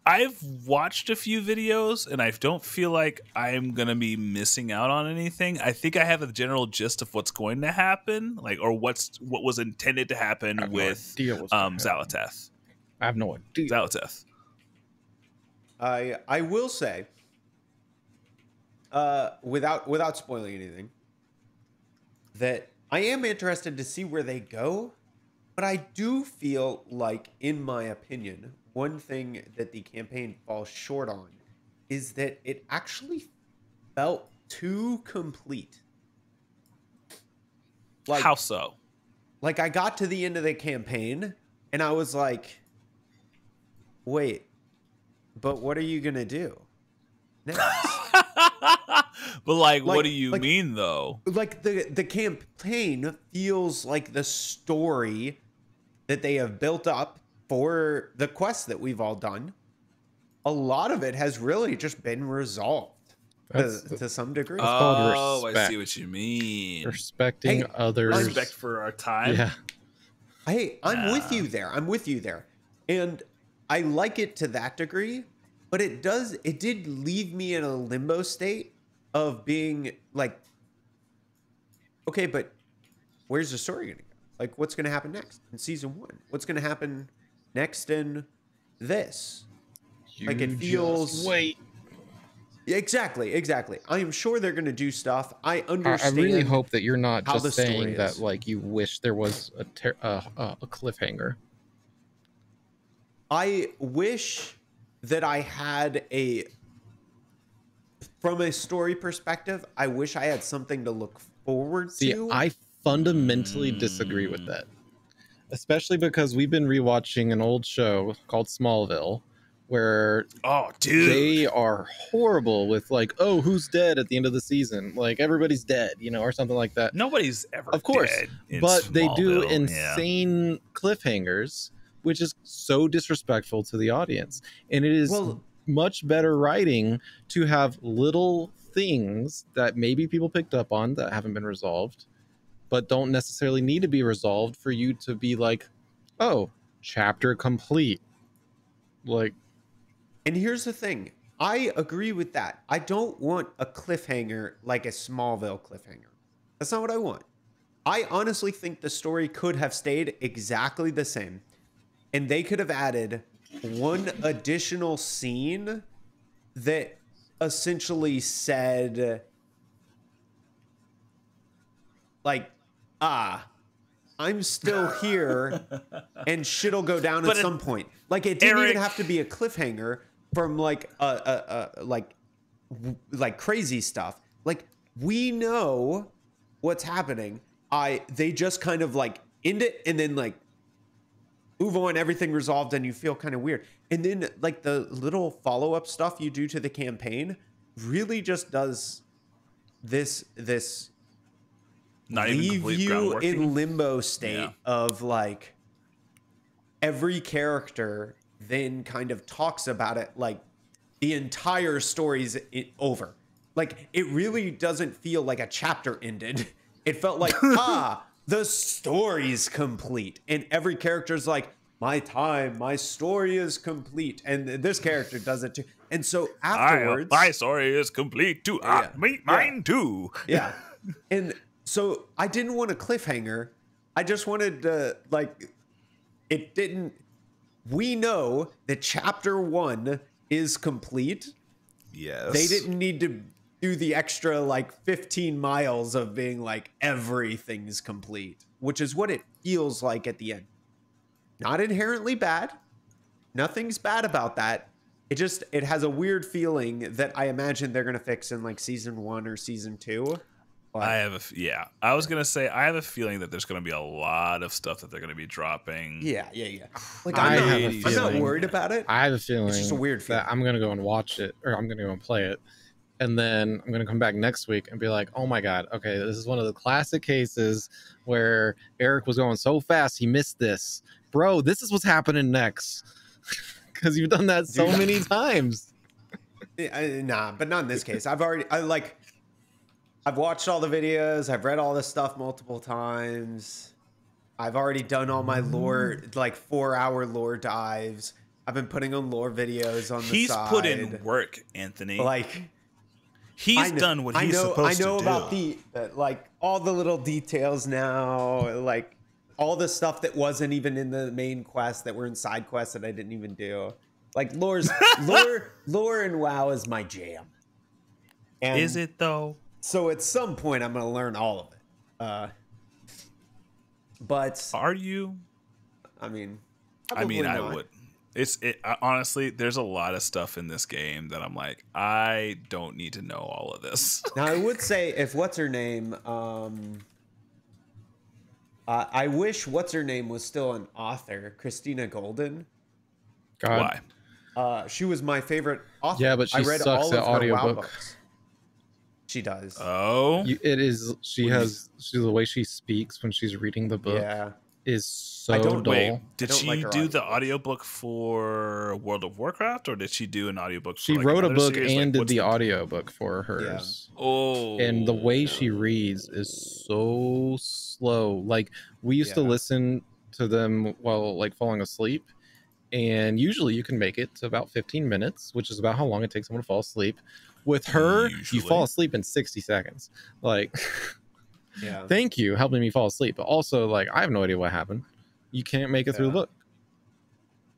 I've watched a few videos and I don't feel like I'm gonna be missing out on anything. I think I have a general gist of what's going to happen, like or what was intended to happen with Xal'atath. I have no idea. Xal'atath. I will say, without spoiling anything, that I am interested to see where they go, but I do feel like, in my opinion, one thing that the campaign falls short on is that it actually felt too complete. Like, how so? Like, I got to the end of the campaign, and I was like, wait, but what are you going to do next? But like, what do you mean, though? Like, the campaign feels like the story that they have built up for the quest that we've all done. A lot of it has really just been resolved to some degree. Oh, I see what you mean. Respecting others. Respect for our time. Yeah. Hey, I'm with you there. I'm with you there. And I like it to that degree, but it did leave me in a limbo state of being like, okay, but where's the story gonna go? Like, what's gonna happen next in season 1? What's gonna happen next in this? You like, it feels wait. Exactly, exactly. I am sure they're gonna do stuff. I understand. I really hope that you're not just saying that like you wish there was a cliffhanger. I wish that I had from a story perspective, I wish I had something to look forward to. See, I fundamentally disagree with that, especially because we've been rewatching an old show called Smallville, where they are horrible with like, oh, who's dead at the end of the season? Like, everybody's dead, you know, or something like that. Nobody's ever dead. Of course, but they do insane cliffhangers, which is so disrespectful to the audience. And it is much better writing to have little things that maybe people picked up on that haven't been resolved, but don't necessarily need to be resolved for you to be like, oh, chapter complete. Like, and here's the thing. I agree with that. I don't want a cliffhanger like a Smallville cliffhanger. That's not what I want. I honestly think the story could have stayed exactly the same. And they could have added one additional scene that essentially said, like, ah, I'm still here and shit'll go down at some point. Like, it didn't even have to be a cliffhanger from like crazy stuff. Like, we know what's happening. They just kind of like end it and then like move on, everything resolved, and you feel kind of weird. And then like the little follow-up stuff you do to the campaign really just does this not leave even you in limbo state of like, every character then kind of talks about it like the entire story's over. Like, it really doesn't feel like a chapter ended. It felt like, the story's complete, and every character's like, my time, my story is complete, and this character does it too. And so afterwards, my story is complete too. Mine too. Yeah. And so I didn't want a cliffhanger. I just wanted to, like, it didn't. We know that chapter 1 is complete. Yes. They didn't need to do the extra like 15 miles of being like everything's complete, which is what it feels like at the end. Not inherently bad. Nothing's bad about that. It just, it has a weird feeling that I imagine they're going to fix in like season 1 or season 2. But I have a, yeah, I was going to say, I have a feeling that there's going to be a lot of stuff that they're going to be dropping. Yeah. Like I'm not worried about it. I have a feeling. It's just a weird feeling. That I'm going to go and watch it, or I'm going to go and play it. And then I'm going to come back next week and be like, oh my God, okay, this is one of the classic cases where Eric was going so fast, he missed this. Bro, this is what's happening next. Because you've done that so many times. Nah, but not in this case. I've watched all the videos. I've read all this stuff multiple times. I've already done all my lore, like 4-hour lore dives. I've been putting on lore videos on the side. He's put in work, Anthony. Like... He's done what he's supposed to do. I know about the, like, all the little details now, like, all the stuff that wasn't even in the main quest that were in side quests that I didn't even do. Like, lore and WoW is my jam. And is it, though? So at some point, I'm going to learn all of it. But... Are you? I mean, I would. Honestly, there's a lot of stuff in this game that I'm like, I don't need to know all of this. Now, I would say if what's-her-name, I wish what's-her-name was still an author, Christina Golden. God. Why? She was my favorite author. Yeah, but she sucks at audiobooks. She does. Oh? It is, the way she speaks when she's reading the book. Yeah. Is so dull. Wait, did she do the audiobook for World of Warcraft, or did she do an audiobook? She wrote a book and did the audiobook for hers. Yeah. Oh, and the way she reads is so slow. Like we used to listen to them while like falling asleep, and usually you can make it to about 15 minutes, which is about how long it takes someone to fall asleep. With her, you fall asleep in 60 seconds. Like. Yeah. Thank you helping me fall asleep, but also like I have no idea what happened. You can't make it through the book.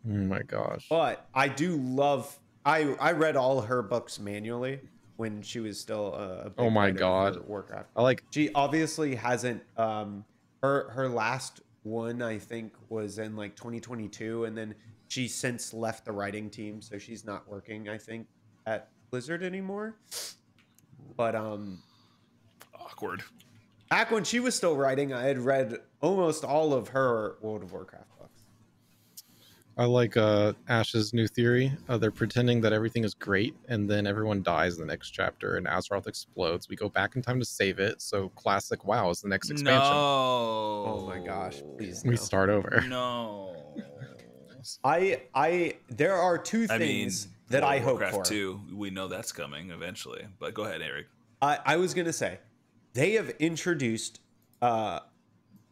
Oh my gosh. But I do love I read all her books manually when she was still a big writer for Warcraft. I like she obviously hasn't her last one I think was in like 2022, and then she since left the writing team, so she's not working I think at Blizzard anymore. But awkward. Back when she was still writing, I had read almost all of her World of Warcraft books. I like Ash's new theory. They're pretending that everything is great, and then everyone dies in the next chapter, and Azeroth explodes. We go back in time to save it, so classic WoW is the next expansion. No. Oh my gosh. Please, we start over. No. There are two things that I hope for. Warcraft 2, we know that's coming eventually, but go ahead, Eric. I was going to say... They have introduced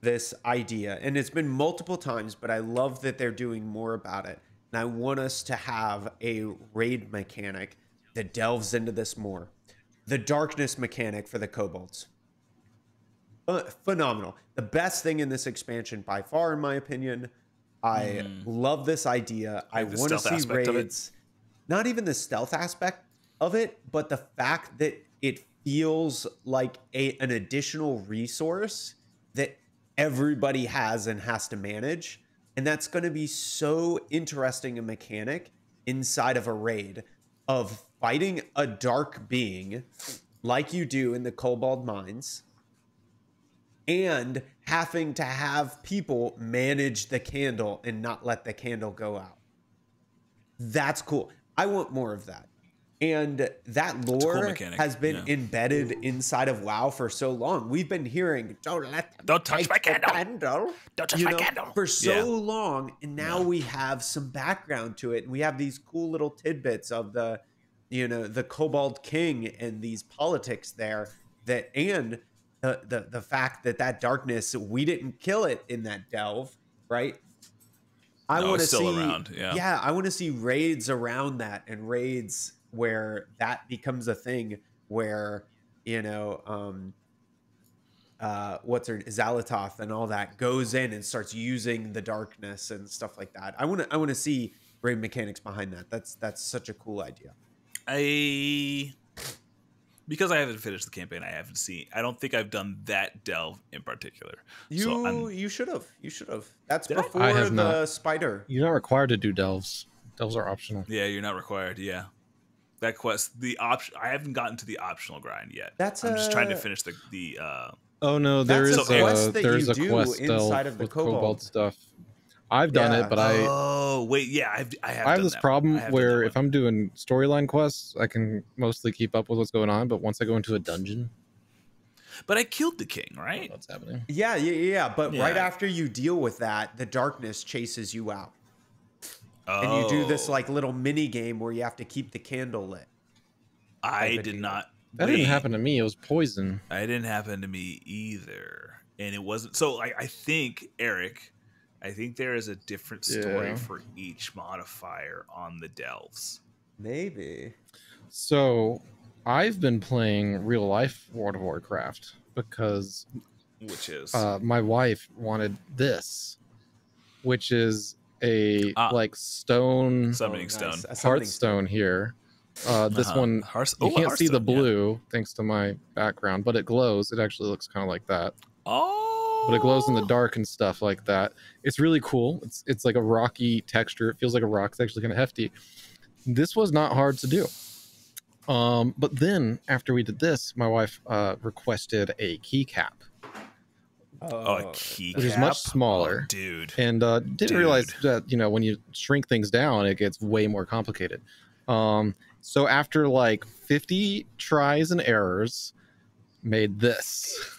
this idea, and it's been multiple times, but I love that they're doing more about it. And I want us to have a raid mechanic that delves into this more. The darkness mechanic for the kobolds. Phenomenal. The best thing in this expansion by far, in my opinion. I love this idea. I want to see raids. Not even the stealth aspect of it, but the fact that it feels like an additional resource that everybody has and has to manage. And that's going to be so interesting a mechanic inside of a raid of fighting a dark being like you do in the Kobold Mines and having to have people manage the candle and not let the candle go out. That's cool. I want more of that. And that lore has been embedded inside of WoW for so long. We've been hearing, don't touch my candle. Don't touch my candle. For so long. And now we have some background to it. And we have these cool little tidbits of the, the Kobold King and these politics there. That and the fact that darkness, we didn't kill it in that delve, right? I want to see, I want to see raids around that and raids where that becomes a thing where, Xal'atath and all that goes in and starts using the darkness and stuff like that. I want to see raid mechanics behind that. That's such a cool idea. I because I haven't finished the campaign, I haven't seen. I don't think I've done that delve in particular. You should have. You should have. That's before the spider. You're not required to do delves. Delves are optional. Yeah, you're not required. Yeah. That quest, the option. I haven't gotten to the optional grind yet. That's I'm just trying to finish the. Oh no, there is a quest inside of the Cobalt stuff. I've done it, but I. Oh wait, yeah, I have this problem where if I'm doing storyline quests, I can mostly keep up with what's going on, but once I go into a dungeon. But I killed the king, right? What's happening? Yeah. But right after you deal with that, the darkness chases you out, and you do this like little mini game where you have to keep the candle lit. I did not. That didn't happen to me. It was poison. It didn't happen to me either, and it wasn't. So I think Eric. I think there is a different story for each modifier on the delves. Maybe. So I've been playing real life World of Warcraft because my wife wanted this, which is a like stone summoning stone, Hearthstone here. This one you can't see the blue thanks to my background, but it glows. It actually looks kind of like that. Oh. But it glows in the dark and stuff like that. It's really cool. It's like a rocky texture. It feels like a rock. It's actually kind of hefty. This was not hard to do. But then after we did this, my wife requested a keycap. Oh, a keycap, which is much smaller, dude. And didn't realize that when you shrink things down, it gets way more complicated. So after like 50 tries and errors, made this.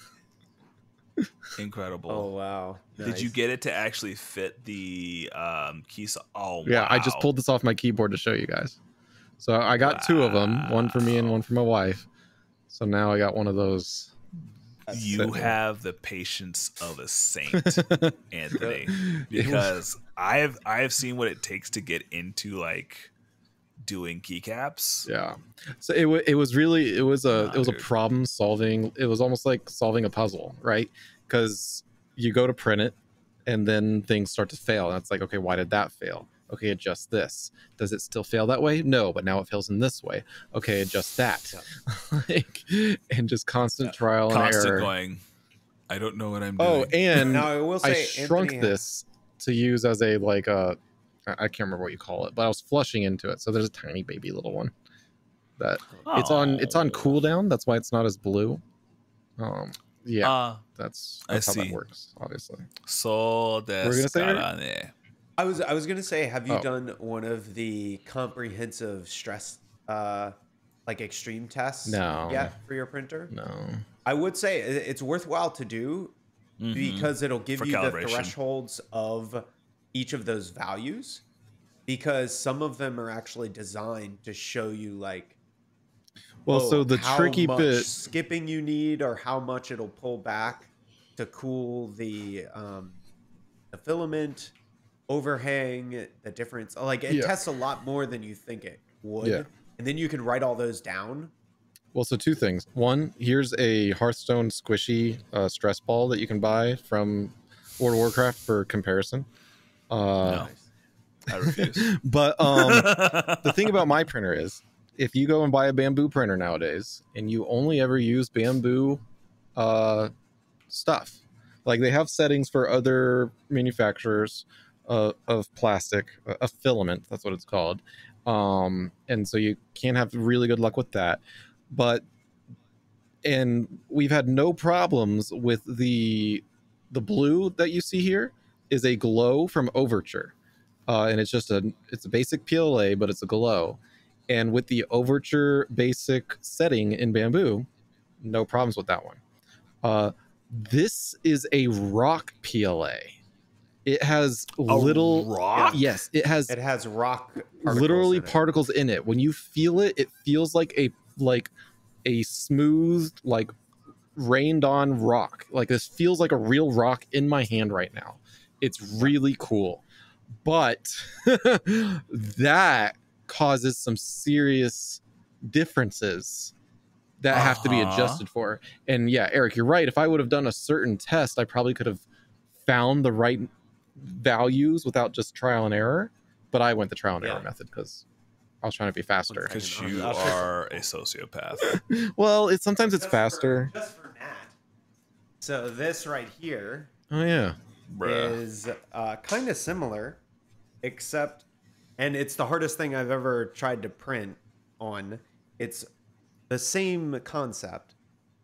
Incredible. Oh wow. Nice. Did you get it to actually fit the keys? Oh yeah, wow. I just pulled this off my keyboard to show you guys. So I got two of them, one for me and one for my wife. So now I got one of those. You have the patience of a saint, Anthony, because I have seen what it takes to get into like doing keycaps. Yeah, so it was really it was a problem solving. It was almost like solving a puzzle, right? Because you go to print it and then things start to fail, and it's like, okay, why did that fail? Okay, adjust this. Does it still fail that way? No, but now it fails in this way. Okay, adjust that. Yeah. And just constant trial and error. Going, I don't know what I'm doing. Oh, and now I will say, I shrunk this to use as a like a I can't remember what you call it, but I was flushing into it. So there's a tiny baby little one that it's on cooldown. That's why it's not as blue. Yeah, that's how that works, obviously. So I was gonna say, have you done one of the comprehensive stress like extreme tests? No. Yeah, for your printer. No. I would say it's worthwhile to do because it'll give you the thresholds of each of those values, because some of them are actually designed to show you like, well, so the tricky bit skipping you need, or how much it'll pull back to cool the filament overhang, the difference. Like it tests a lot more than you think it would. Yeah. And then you can write all those down. Well, so two things. One, here's a Hearthstone squishy stress ball that you can buy from World of Warcraft for comparison. No, I refuse. But the thing about my printer is, if you go and buy a Bambu printer nowadays and you only ever use Bambu stuff, like they have settings for other manufacturers of plastic, a filament, that's what it's called, and so you can have really good luck with that. But and we've had no problems with the blue that you see here. Is a glow from Overture, and it's just it's a basic PLA, but it's a glow. And with the Overture basic setting in Bambu, no problems with that one. This is a rock PLA. It has little rock. Yes, it has rock particles, literally particles in it. When you feel it, it feels like a smooth, like rained on rock. Like this feels like a real rock in my hand right now. It's really cool, but that causes some serious differences that have to be adjusted for. And yeah, Eric, you're right. If I would have done a certain test, I probably could have found the right values without just trial and error, but I went the trial and error method because I was trying to be faster. Because you are a sociopath. Well, sometimes it's faster. Just for Matt. So this right here. Oh yeah. Is kind of similar, except, and it's the hardest thing I've ever tried to print on. It's the same concept,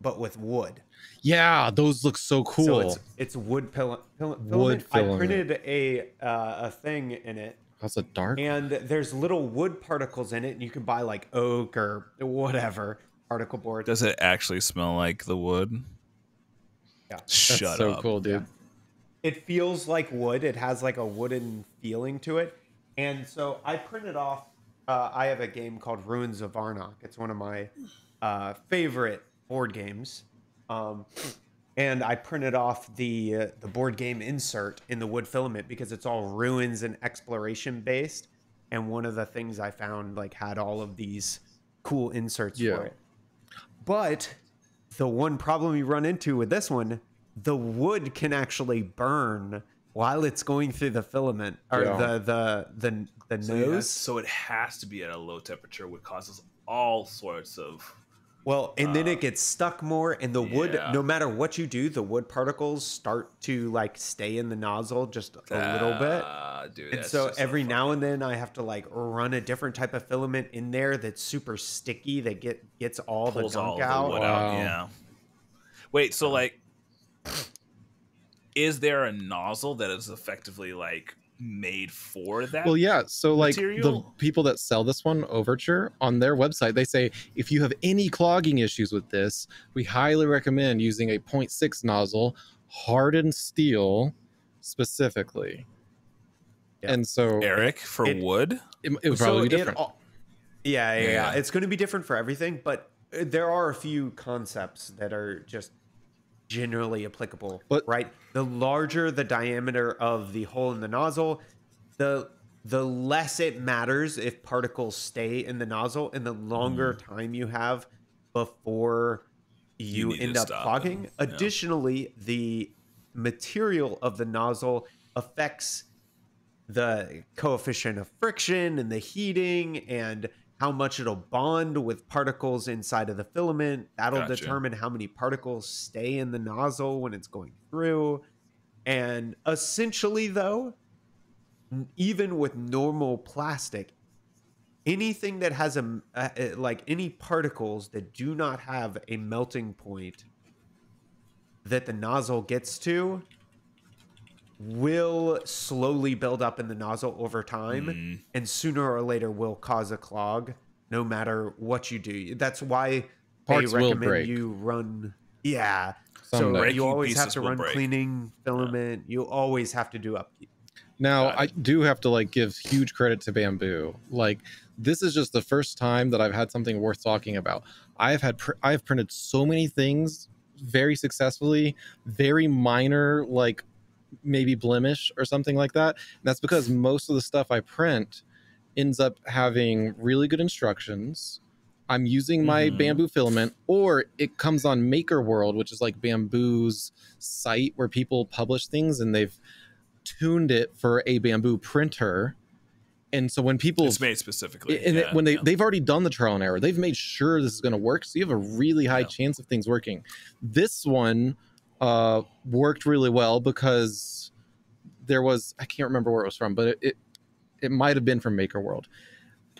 but with wood. Yeah, those look so cool. So it's wood filament. I printed a thing in it. That's a dark. And there's little wood particles in it, and you can buy like oak or whatever particle board. Does it actually smell like the wood? Yeah. Shut up. That's so cool, dude. Yeah. It feels like wood. It has like a wooden feeling to it. And so I printed off, I have a game called Ruins of Arnak. It's one of my favorite board games. And I printed off the board game insert in the wood filament because it's all ruins and exploration based. And one of the things I found like had all of these cool inserts for it. But the one problem you run into with this one, the wood can actually burn while it's going through the filament or the so nose. So it has to be at a low temperature, which causes all sorts of. Well, and then it gets stuck more, and the wood, no matter what you do, the wood particles start to like stay in the nozzle just a little bit. Dude, and so every now and then I have to like run a different type of filament in there that's super sticky that gets all the gunk out. The wood out. Yeah. Wait, so like. Is there a nozzle that is effectively like made for that? Well, yeah. So like material? The people that sell this one, Overture, on their website, they say, if you have any clogging issues with this, we highly recommend using a 0.6 nozzle, hardened steel specifically. Yeah. And so Eric, for wood, it would probably be different. Yeah. It's going to be different for everything, but there are a few concepts that are just generally applicable, but right, the larger the diameter of the hole in the nozzle, the less it matters if particles stay in the nozzle, and the longer time you have before you end up clogging. Additionally, the material of the nozzle affects the coefficient of friction and the heating and how much it'll bond with particles inside of the filament. That'll determine how many particles stay in the nozzle when it's going through. And essentially, though, even with normal plastic, anything that has like any particles that do not have a melting point that the nozzle gets to will slowly build up in the nozzle over time, and sooner or later will cause a clog no matter what you do. That's why parts they recommend you run so you always have to run cleaning filament. You always have to do upkeep. Now I do have to like give huge credit to Bambu. Like, this is just the first time that I've had something worth talking about. I've printed so many things very successfully, very minor, like maybe blemish or something like that. And that's because most of the stuff I print ends up having really good instructions. I'm using my Bambu filament, or it comes on Maker World, which is like Bambu's site where people publish things, and they've tuned it for a Bambu printer. And so when people, it's made specifically, and they've already done the trial and error, they've made sure this is going to work. So you have a really high chance of things working. This one worked really well because there was, I can't remember where it was from, but it might have been from Maker World.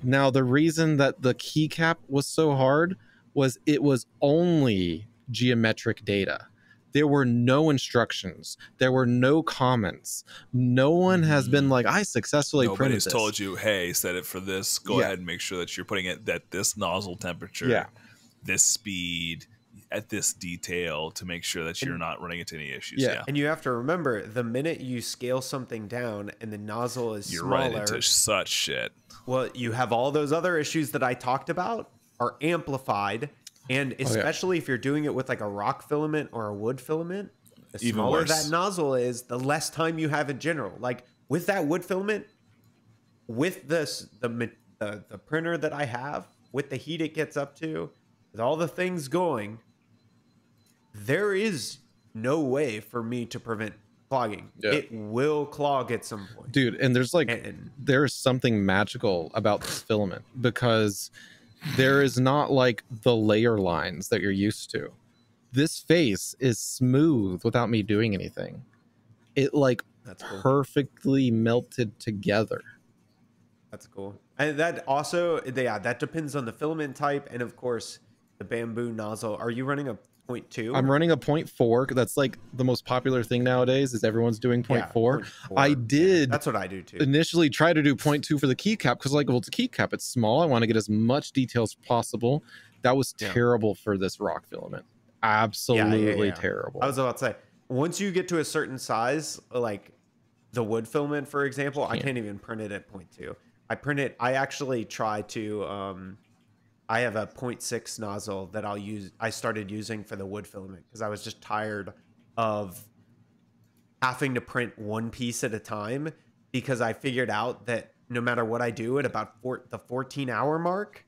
Now, the reason that the keycap was so hard was it was only geometric data. There were no instructions. There were no comments. No one has been like, I successfully printed this. Nobody's told you, hey, set it for this. Go ahead and make sure that you're putting it at this nozzle temperature, this speed, at this detail, to make sure that you're not running into any issues. And you have to remember, the minute you scale something down and the nozzle is you're running into such shit. Well, you have all those other issues that I talked about are amplified, and especially if you're doing it with like a rock filament or a wood filament, the smaller that nozzle is, the less time you have in general. Like with that wood filament, with this the printer that I have, with the heat it gets up to, with all the things going, there is no way for me to prevent clogging. Yeah. It will clog at some point, dude. And there's like, there's something magical about this filament, because there is not like the layer lines that you're used to. This face is smooth without me doing anything. It like perfectly melted together. That's cool. And that also, yeah, that depends on the filament type, and of course the bamboo nozzle. Are you running a 0.2? I'm running a 0.4. That's like the most popular thing nowadays, is everyone's doing 0.4. I did. That's what I do too. Initially try to do 0.2 for the keycap, because like, well, it's a keycap, it's small. I want to get as much detail as possible. That was terrible for this rock filament. Absolutely terrible. I was about to say, once you get to a certain size, like the wood filament, for example, I can't even print it at 0.2. I print it. I actually try to. I have a 0.6 nozzle that I'll use. I started using for the wood filament because I was just tired of having to print one piece at a time, because I figured out that no matter what I do at about the 14-hour mark,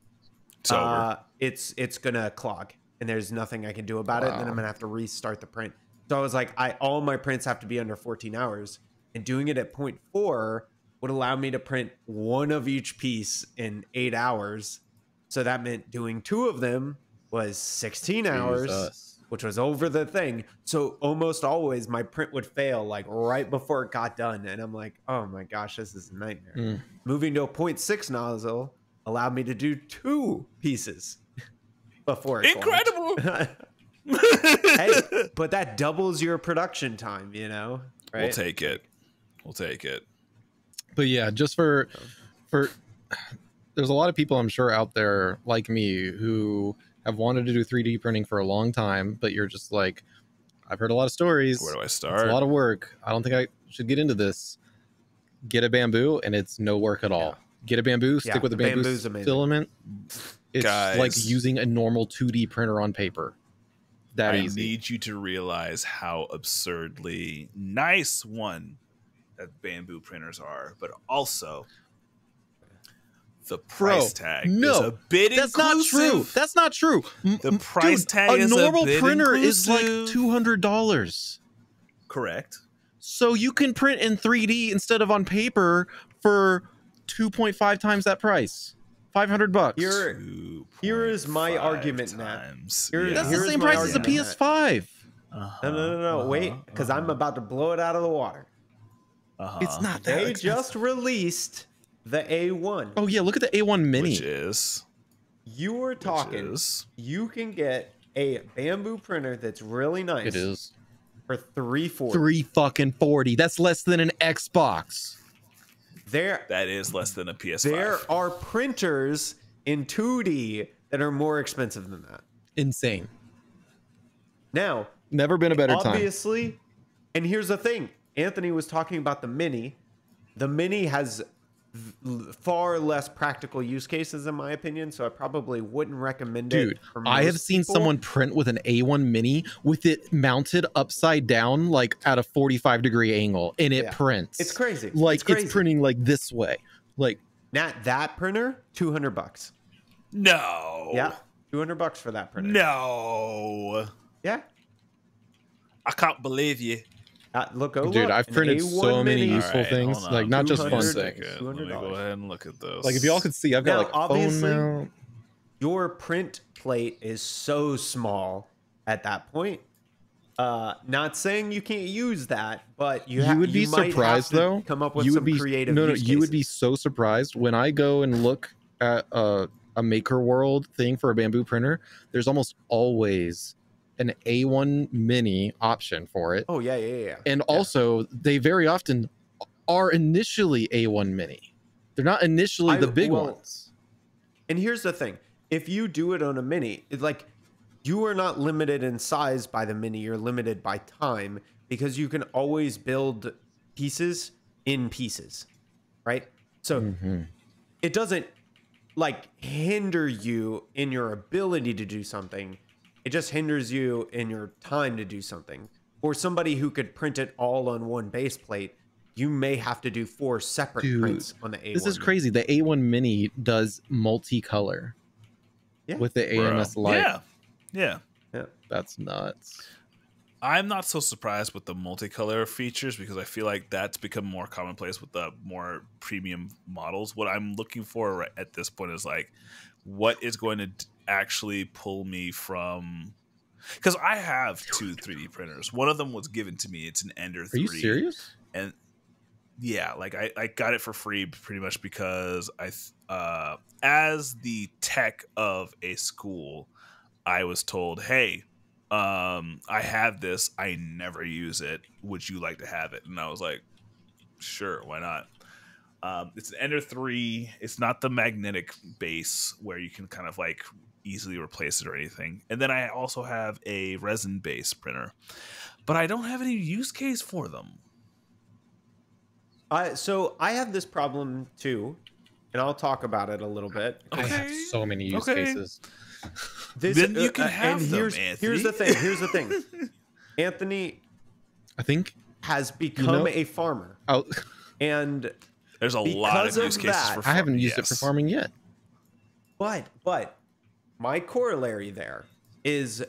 it's gonna clog and there's nothing I can do about it. And then I'm gonna have to restart the print. So I was like, all my prints have to be under 14 hours, and doing it at 0.4 would allow me to print one of each piece in 8 hours. So that meant doing two of them was 16 hours, which was over the thing. So almost always my print would fail like right before it got done. And I'm like, oh my gosh, this is a nightmare. Moving to a 0.6 nozzle allowed me to do two pieces before it Incredible. Hey, but that doubles your production time, you know? Right? We'll take it. We'll take it. But yeah, just for there's a lot of people I'm sure out there like me who have wanted to do 3D printing for a long time, but you're just like, I've heard a lot of stories. Where do I start? It's a lot of work. I don't think I should get into this. Get a bamboo, and it's no work at all. Get a bamboo, stick with the bamboo filament. It's like using a normal 2D printer on paper. That easy. I need you to realize how absurdly nice that bamboo printers are, but also the price tag is a bit inclusive. Not true. That's not true. The price tag is a normal printer is like $200. Correct. So you can print in 3D instead of on paper for 2.5 times that price. $500. Here is my argument, Matt. That's the same price as a PS5. No, wait, because I'm about to blow it out of the water. It's not that expensive. They just released the A1. Oh yeah, look at the A1 Mini. Which is, you were talking, you can get a bamboo printer that's really nice. It is for $340. $340. That's less than an Xbox. That is less than a PS5. There are printers in 2D that are more expensive than that. Insane. Now, never been a better time. Obviously, and here's the thing. Anthony was talking about the Mini. The Mini has far less practical use cases, in my opinion, so I probably wouldn't recommend it. Dude, I have seen someone print with an A1 Mini with it mounted upside down, like at a 45-degree angle, and it prints. It's crazy. Like, it's printing like this way. Like, not that printer, $200. No. Yeah, $200 for that printer. No. Yeah. I can't believe you. Dude, I've printed so many useful things, like not just fun things. Let me go ahead and look at those. Like, if y'all could see, I've got like phone mount. Your print plate is so small at that point. Not saying you can't use that, but you would be surprised though. Come up with some creative. No, you would be so surprised when I go and look at a Maker World thing for a bamboo printer. There's almost always an A1 Mini option for it. Oh yeah. And also, they very often are initially A1 Mini. They're not initially the big ones. And here's the thing: if you do it on a Mini, it's like you are not limited in size by the Mini. You're limited by time, because you can always build pieces in pieces, right? So it doesn't like hinder you in your ability to do something. It just hinders you in your time to do something. For somebody who could print it all on one base plate, you may have to do four separate prints on the A1. This is crazy. The A1 Mini does multicolor with the AMS light. Yeah. That's nuts. I'm not so surprised with the multicolor features because I feel like that's become more commonplace with the more premium models. What I'm looking for at this point is like, what is going to actually pull me from... Because I have two 3D printers. One of them was given to me. It's an Ender 3. Are you serious? And yeah, like I got it for free pretty much because I, as the tech of a school, I was told, hey... I have this, I never use it, would you like to have it? And I was like, sure, why not? It's an Ender 3. It's not the magnetic base where you can kind of like easily replace it or anything. And then I also have a resin base printer, but I don't have any use case for them. So I have this problem too, and I'll talk about it a little bit. Okay. I have so many use cases. This, then you can have them, here's the thing. Here's the thing. Anthony, I think, has become a farmer. Oh, and there's a lot of use cases for farming. I haven't used it for farming yet. But my corollary there is,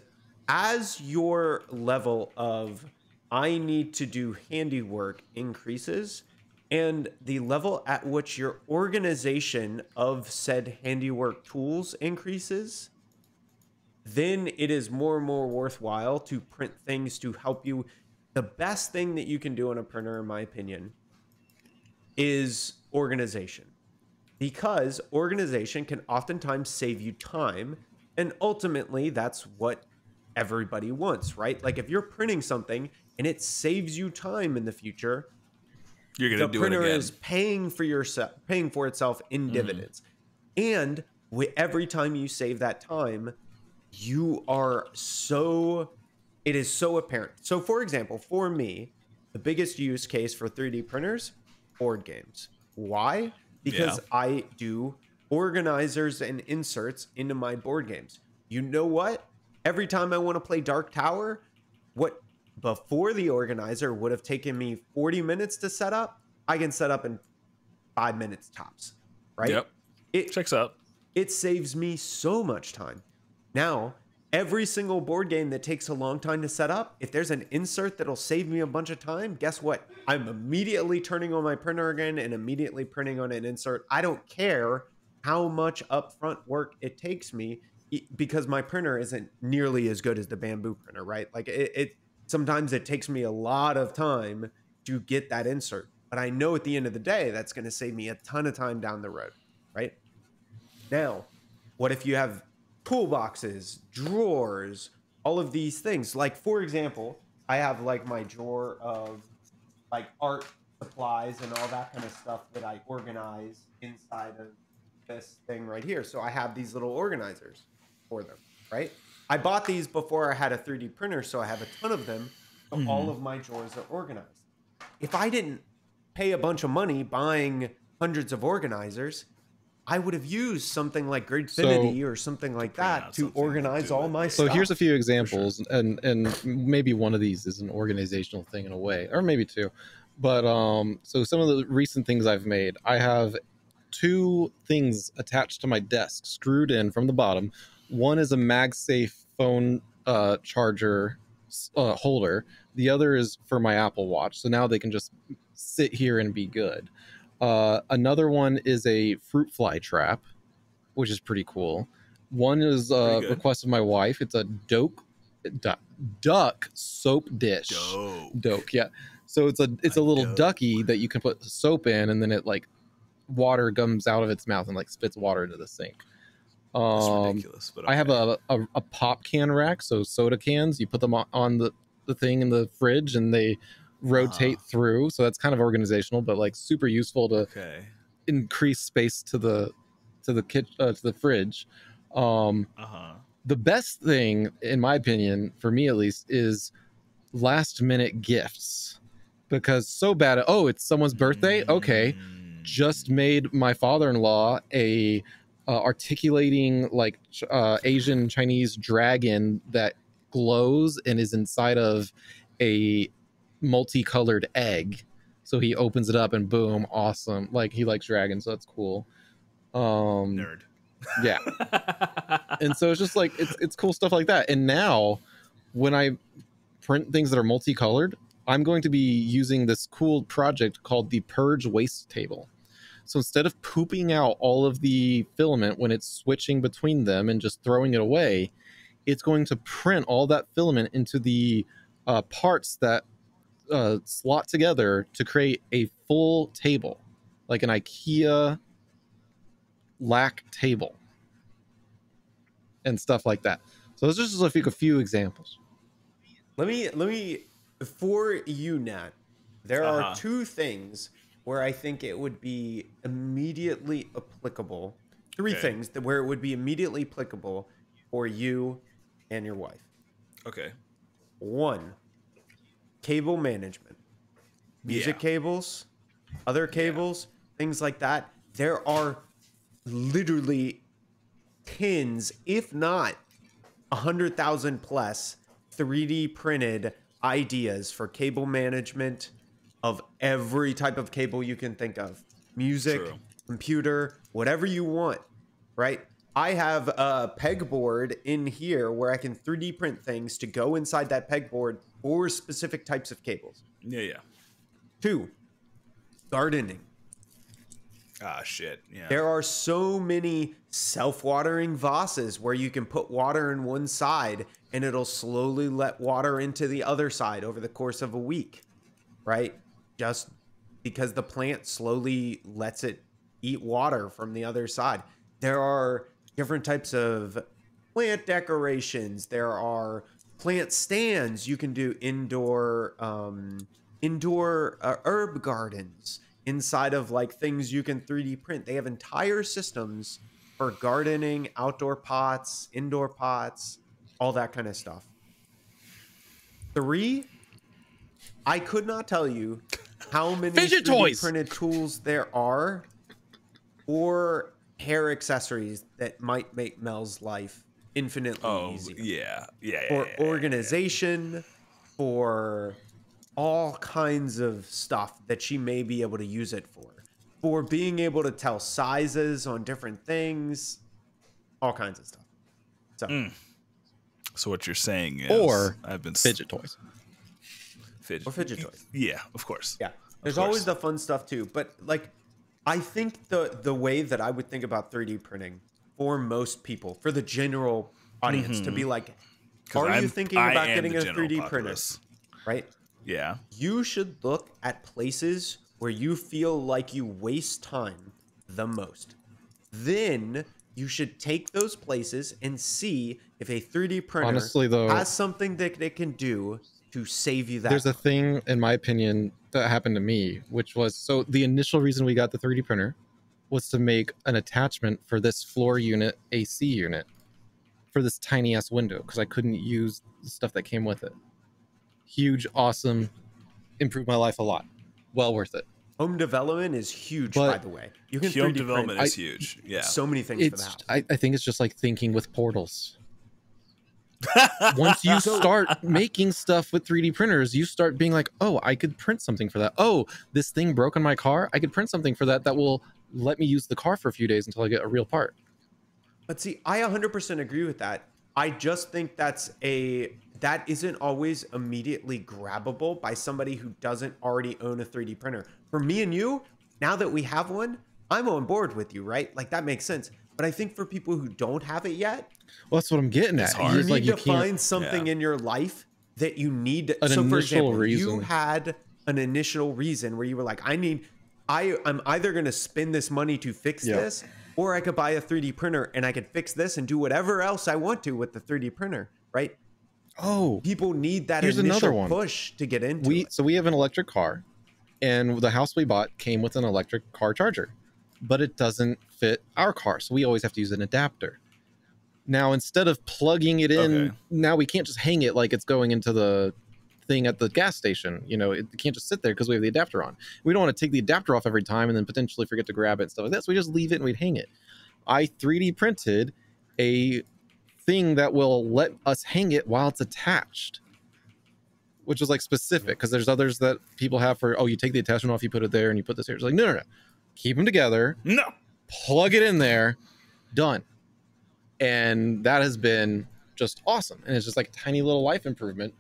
as your level of I need to do handiwork increases, and the level at which your organization of said handiwork tools increases, then it is more and more worthwhile to print things to help you. The best thing that you can do on a printer, in my opinion, is organization. Because organization can oftentimes save you time. And ultimately, that's what everybody wants, right? Like if you're printing something and it saves you time in the future... You're gonna do it again. The printer is paying for itself in dividends. And every time you save that time, you are so... It is so apparent. So, for example, for me, the biggest use case for 3D printers, board games. Why? Because I do organizers and inserts into my board games. You know what? Every time I want to play Dark Tower, what... before the organizer would have taken me 40 minutes to set up, I can set up in 5 minutes tops, right? Yep. It checks out. It saves me so much time. Now, every single board game that takes a long time to set up, if there's an insert that'll save me a bunch of time, guess what? I'm immediately turning on my printer again and immediately printing on an insert. I don't care how much upfront work it takes me because my printer isn't nearly as good as the Bambu printer, right? Like sometimes it takes me a lot of time to get that insert, but I know at the end of the day, that's going to save me a ton of time down the road, right? Now, what if you have toolboxes, drawers, all of these things? Like, for example, I have like my drawer of like art supplies and all that kind of stuff that I organize inside of this thing right here. So I have these little organizers for them, right? I bought these before I had a 3D printer, so I have a ton of them. But all of my drawers are organized. If I didn't pay a bunch of money buying hundreds of organizers, I would have used something like Gridfinity or something like that to organize all my stuff. So here's a few examples, and maybe one of these is an organizational thing in a way, or maybe two. But so some of the recent things I've made, I have two things attached to my desk, screwed in from the bottom. One is a MagSafe phone charger holder. The other is for my Apple Watch. So now they can just sit here and be good. Another one is a fruit fly trap, which is pretty cool. One is a request of my wife. It's a duck soap dish. Doke, yeah. So it's a little ducky that you can put soap in, and then it like water comes out of its mouth and like spits water into the sink. That's ridiculous, but okay. I have a pop can rack, so soda cans, you put them on the thing in the fridge and they rotate through. So that's kind of organizational, but like super useful to increase space to the kitchen, to the fridge. The best thing, in my opinion, for me at least, is last minute gifts, because so bad at, oh, it's someone's birthday. Okay, just made my father-in-law a articulating like Asian Chinese dragon that glows and is inside of a multicolored egg. So he opens it up and boom, awesome. Like he likes dragons, so that's cool. Nerd. Yeah. And so it's just like it's cool stuff like that. And now when I print things that are multicolored, I'm going to be using this cool project called the Purge Waste Table. So instead of pooping out all of the filament when it's switching between them and just throwing it away, it's going to print all that filament into the parts that slot together to create a full table, like an IKEA lac table and stuff like that. So those are just a few examples. Let me for you, Nat, there are two things where I think it would be immediately applicable. Three things that where it would be immediately applicable for you and your wife. Okay. One, cable management. Music cables, other cables, things like that. There are literally tens, if not 100,000 plus 3D printed ideas for cable management of every type of cable you can think of. Music, computer, whatever you want, right? I have a pegboard in here where I can 3D print things to go inside that pegboard for specific types of cables. Yeah, yeah. Two, gardening. Ah, shit. Yeah. There are so many self-watering vases where you can put water in one side and it'll slowly let water into the other side over the course of a week, right? Just because the plant slowly lets it eat water from the other side. There are different types of plant decorations. There are plant stands. You can do indoor, herb gardens inside of like things you can 3D print. They have entire systems for gardening, outdoor pots, indoor pots, all that kind of stuff. Three, I could not tell you how many 3D printed tools there are or hair accessories that might make Mel's life infinitely easier. For organization, for all kinds of stuff that she may be able to use it for being able to tell sizes on different things, all kinds of stuff. So, so what you're saying is, or I've been fidget toys. Yeah, of course. Yeah, there's always the fun stuff too. But like, I think the way that I would think about 3D printing for most people, for the general audience, to be like, are you thinking about getting a 3D printer? Right. Yeah. You should look at places where you feel like you waste time the most. Then you should take those places and see if a 3D printer has something that it can do to save you that. There's a thing, in my opinion, that happened to me, which was, so the initial reason we got the 3D printer was to make an attachment for this floor unit, AC unit, for this tiny ass window, because I couldn't use the stuff that came with it. Huge, awesome, improved my life a lot. Well worth it. Home development is huge, but by the way. You can home development is huge. Yeah, so many things for that. I think it's just like thinking with portals. Once you start making stuff with 3D printers, you start being like, oh, I could print something for that. Oh, this thing broke on my car. I could print something for that that will let me use the car for a few days until I get a real part. But see, I 100% agree with that. I just think that's that isn't always immediately grabbable by somebody who doesn't already own a 3D printer. For me and you, now that we have one, I'm on board with you, right? Like, that makes sense. But I think for people who don't have it yet, well, that's what I'm getting at. You need to find something in your life that you need. So for example, you had an initial reason where you were like, I'm either going to spend this money to fix this, or I could buy a 3D printer and I could fix this and do whatever else I want to with the 3D printer, right? Oh, people need that initial push to get into it. So we have an electric car, and the house we bought came with an electric car charger, but it doesn't fit our car. So we always have to use an adapter. Now, instead of plugging it in, now we can't just hang it like it's going into the thing at the gas station. You know, it can't just sit there because we have the adapter on. We don't want to take the adapter off every time and then potentially forget to grab it and stuff like that. So we just leave it and we'd hang it. I 3D printed a thing that will let us hang it while it's attached, which is like specific, because there's others that people have for, oh, you take the attachment off, you put it there, and you put this here. It's like, no, no, no. Keep them together. No. Plug it in there. Done. And that has been just awesome. And it's just like a tiny little life improvement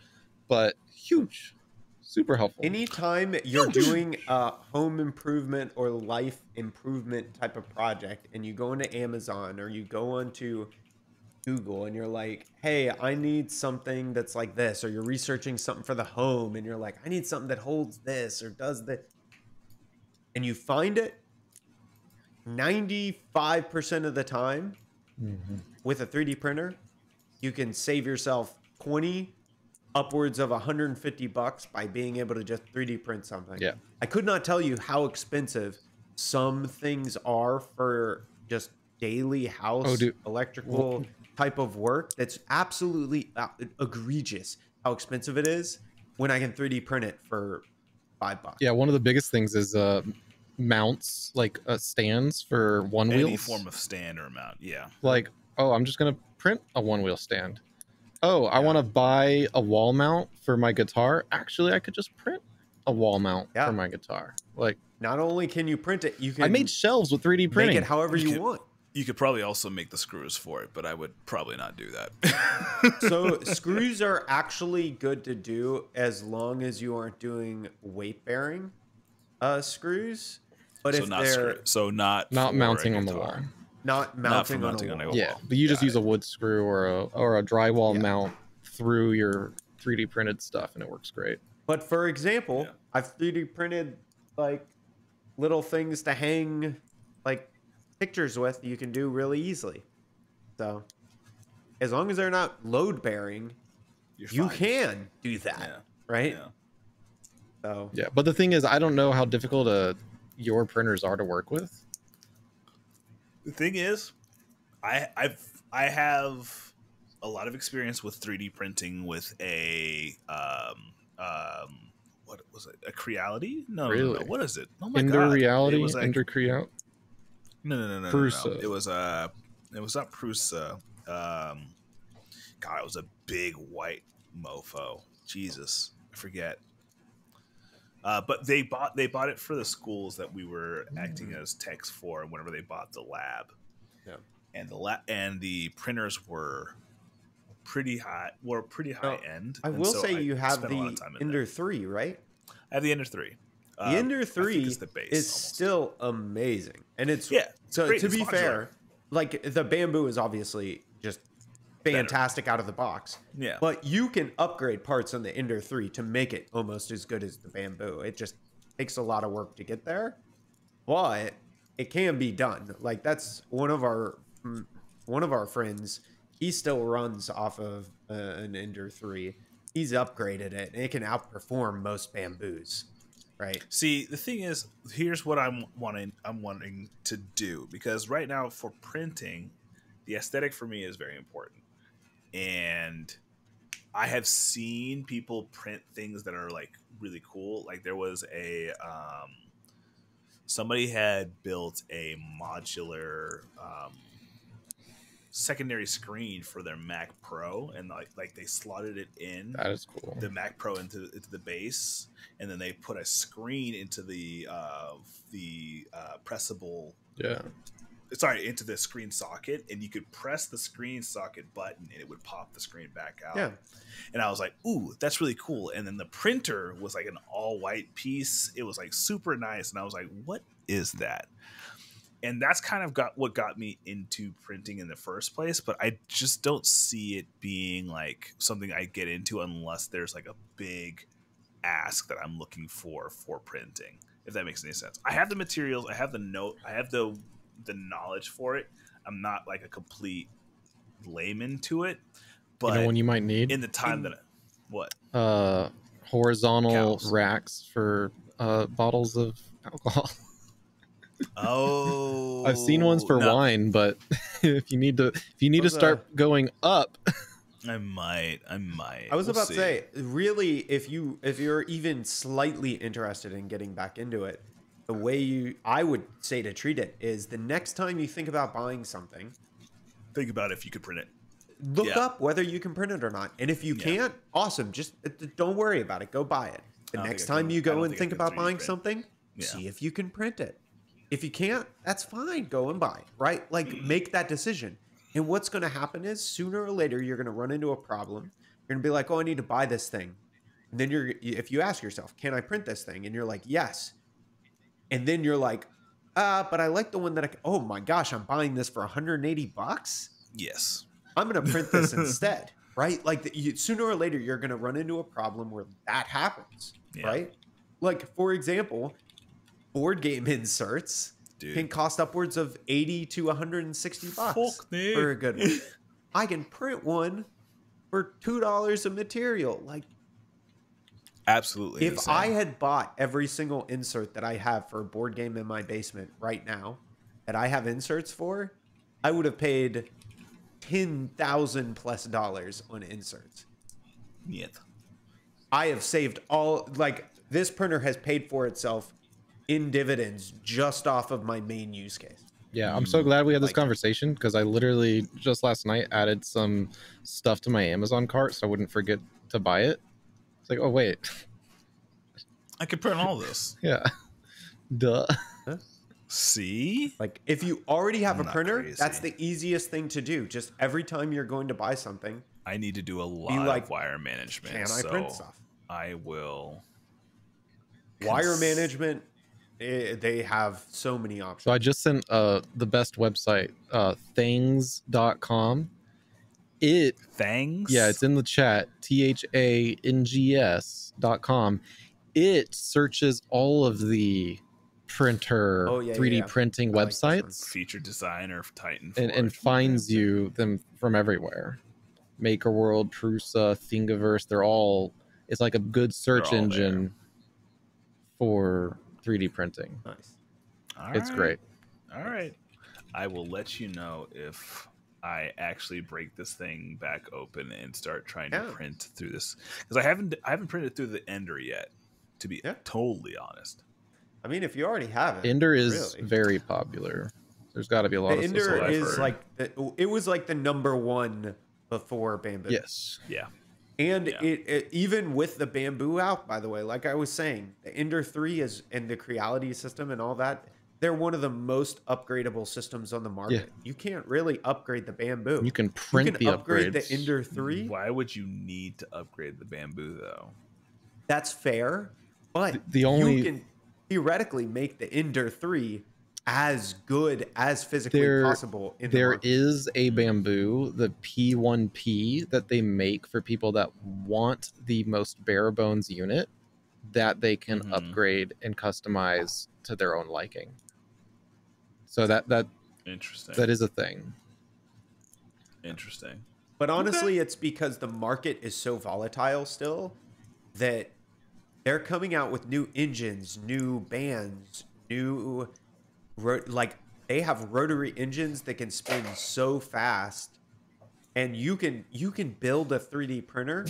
but huge, super helpful. Anytime you're doing a home improvement or life improvement type of project and you go into Amazon or you go onto Google and you're like, hey, I need something that's like this, or you're researching something for the home and you're like, I need something that holds this or does that, and you find it 95% of the time with a 3D printer, you can save yourself 20 upwards of $150 by being able to just 3D print something. Yeah. I could not tell you how expensive some things are for just daily house electrical type of work. That's absolutely egregious how expensive it is when I can 3D print it for $5. Yeah, one of the biggest things is mounts, like stands for one wheel. Any form of stand or mount, yeah. Like, oh, I'm just gonna print a one wheel stand. Oh, yeah. I want to buy a wall mount for my guitar. Actually, I could just print a wall mount for my guitar. Like, not only can you print it, you can. I made shelves with 3D printing. Make it however you want. You could probably also make the screws for it, but I would probably not do that. So screws are actually good to do as long as you aren't doing weight bearing screws. But so if not not mounting on the wall. Not mounting, on a wall. Yeah, but you just use a wood screw or a drywall mount through your 3D printed stuff, and it works great. But for example, I've 3D printed like little things to hang like pictures with, you can do really easily. So as long as they're not load bearing, you can do that, right? Yeah. So yeah, but the thing is, I don't know how difficult your printers are to work with. The thing is, I have a lot of experience with 3D printing with a what was it? A Creality? No, really? No, what is it? Oh my god! Reality? It was like, Ender Creality? No. Prusa. No. It was not Prusa. God, it was a big white mofo. Jesus, I forget. But they bought it for the schools that we were acting as techs for, and whenever they bought the lab, and the printers were pretty high, end. I will say you have the Ender 3, right? I have the Ender 3. The Ender 3 is still amazing, and it's so to be fair, like the Bambu is obviously just fantastic out of the box, but you can upgrade parts on the Ender 3 to make it almost as good as the Bambu. It just takes a lot of work to get there, but it can be done. Like, that's one of our friends, he still runs off of an Ender 3. He's upgraded it, and it can outperform most Bambus. Right. See, the thing is, here's what I'm wanting to do, because right now for printing, the aesthetic for me is very important. And I have seen people print things that are like really cool. Like, there was a somebody had built a modular secondary screen for their Mac Pro, and like they slotted it in. That is cool. The Mac Pro into the base, and then they put a screen into the pressable. Yeah. Sorry, into the screen socket, and you could press the screen socket button and it would pop the screen back out. Yeah. And I was like, ooh, that's really cool. And then the printer was like an all white piece. It was like super nice. And I was like, what is that? And that's kind of what got me into printing in the first place. But I just don't see it being like something I get into unless there's like a big ask that I'm looking for printing, if that makes any sense. I have the materials. I have the note. I have the knowledge for it. I'm not like a complete layman to it, but you know when you might need in the time that horizontal cows. Racks for bottles of alcohol. Oh, I've seen ones for wine, but if you need to start going up, I might. I was about to say, really, if you're even slightly interested in getting back into it, the way I would say to treat it is, the next time you think about buying something, think about if you could print it. Look up whether you can print it or not. And if you can't, awesome. Just don't worry about it. Go buy it. The next time you go and think about buying something, see if you can print it. If you can't, that's fine. Go and buy it, right? Like, make that decision. And what's going to happen is, sooner or later, you're going to run into a problem. You're going to be like, oh, I need to buy this thing. And then you're, if you ask yourself, can I print this thing? And you're like, yes. And then you're like, but I like the one that I, oh my gosh, I'm buying this for 180 bucks. Yes. I'm going to print this instead. Right. Like sooner or later, you're going to run into a problem where that happens. Yeah. Right. Like, for example, board game inserts can cost upwards of 80 to 160 bucks for a good one. I can print one for $2 of material. Like, absolutely. If insane. I had bought every single insert that I have for a board game in my basement right now that I have inserts for, I would have paid $10,000+ on inserts. Yet I have saved all, like, this printer has paid for itself in dividends just off of my main use case. Yeah, I'm so glad we had this conversation, because I literally just last night added some stuff to my Amazon cart so I wouldn't forget to buy it. It's like, oh wait, I could print all this. Yeah, duh. See, like, if you already have a printer, that's the easiest thing to do. Just every time you're going to buy something, I need to do a lot of wire management. Can I print stuff? I will. Wire management, they have so many options. So I just sent the best website, thangs.com. It thangs, yeah, it's in the chat, thangs.com. It searches all of the printer 3D printing websites, like feature designer Titan, and finds you them from everywhere. Maker World, Prusa, Thingiverse, they're all, it's like a good search engine for 3D printing. Nice. It's great. All right, I will let you know if I actually break this thing back open and start trying to print through this, because I haven't printed through the Ender yet, to be totally honest. I mean, if you already have it, Ender is very popular. There's got to be a lot of Ender is like it was like the #1 before Bambu. Yes. Yeah. And it even with the Bambu out, by the way, like I was saying, the Ender 3 is, and the Creality system and all that, they're one of the most upgradable systems on the market. Yeah. You can't really upgrade the Bambu. You can print upgrade the Ender 3. Why would you need to upgrade the Bambu though? That's fair, but the only, you can theoretically make the Ender 3 as good as physically possible. There is a Bambu, the P1P, that they make for people that want the most bare bones unit that they can upgrade and customize to their own liking. So that interesting, that is a thing. Interesting. But honestly, it's because the market is so volatile still that they're coming out with new engines, new bands, new, like, they have rotary engines that can spin so fast, and you can build a 3D printer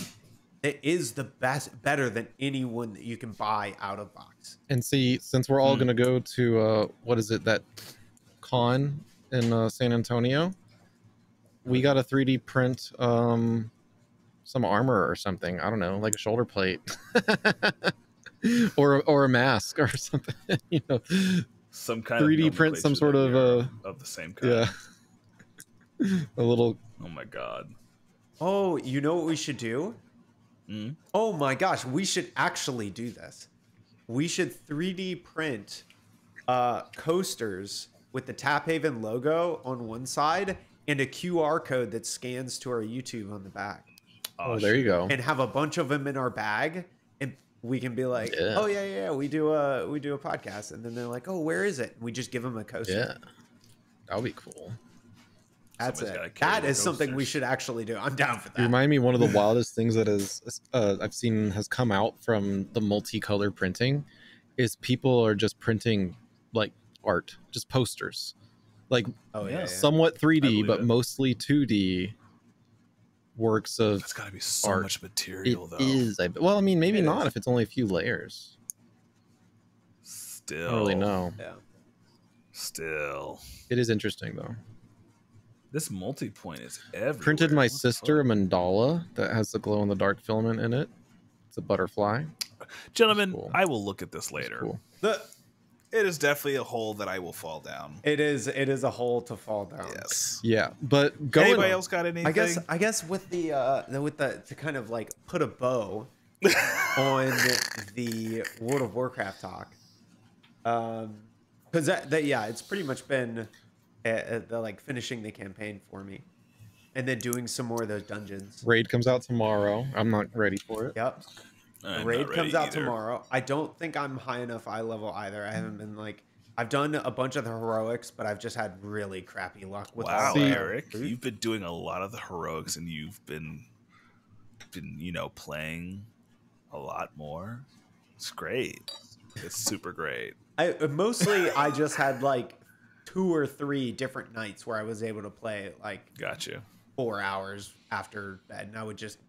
that is the best, better than anyone that you can buy out of box. And see, since we're all going to go to what is it, that con in San Antonio, we got a 3D print some armor or something. I don't know, like a shoulder plate or a mask or something. You know, some kind 3D print, some sort of the same kind. Yeah, a little. Oh my god. Oh, you know what we should do? Oh my gosh, we should actually do this. We should 3D print coasters with the Taphaven logo on one side and a QR code that scans to our YouTube on the back. Oh, there you go. And have a bunch of them in our bag, and we can be like, oh yeah, we do a podcast, and then they're like, oh, where is it? And we just give them a coaster. Yeah, that'll be cool. That's it. That is something we should actually do. I'm down for that. You remind me, one of the wildest things that is I've seen has come out from the multicolor printing is people are just printing like art, just posters, like somewhat 3D but mostly 2D. Works of that's gotta be so art. Much material it though is, well I mean maybe it not is. If it's only a few layers still I don't really know. Yeah, still it is interesting though. This multi-point is everywhere. Printed my sister a mandala that has the glow-in-the-dark filament in it. It's a butterfly, gentlemen. Cool. I will look at this later. Cool. It is definitely a hole that I will fall down. It is a hole to fall down. Yes. Yeah. But anybody else got anything? I guess with the to kind of like put a bow on the World of Warcraft talk. Because that yeah, it's pretty much been like finishing the campaign for me, and then doing some more of those dungeons. Raid comes out tomorrow. I'm not ready for it. Yep. Raid comes out tomorrow. I don't think I'm high enough eye level either. I haven't been like, I've done a bunch of the heroics, but I've just had really crappy luck with wow, Eric, you've been doing a lot of the heroics, and you've been you know, playing a lot more. It's great. It's super great. I just had like 2 or 3 different nights where I was able to play like 4 hours after bed, and I would just,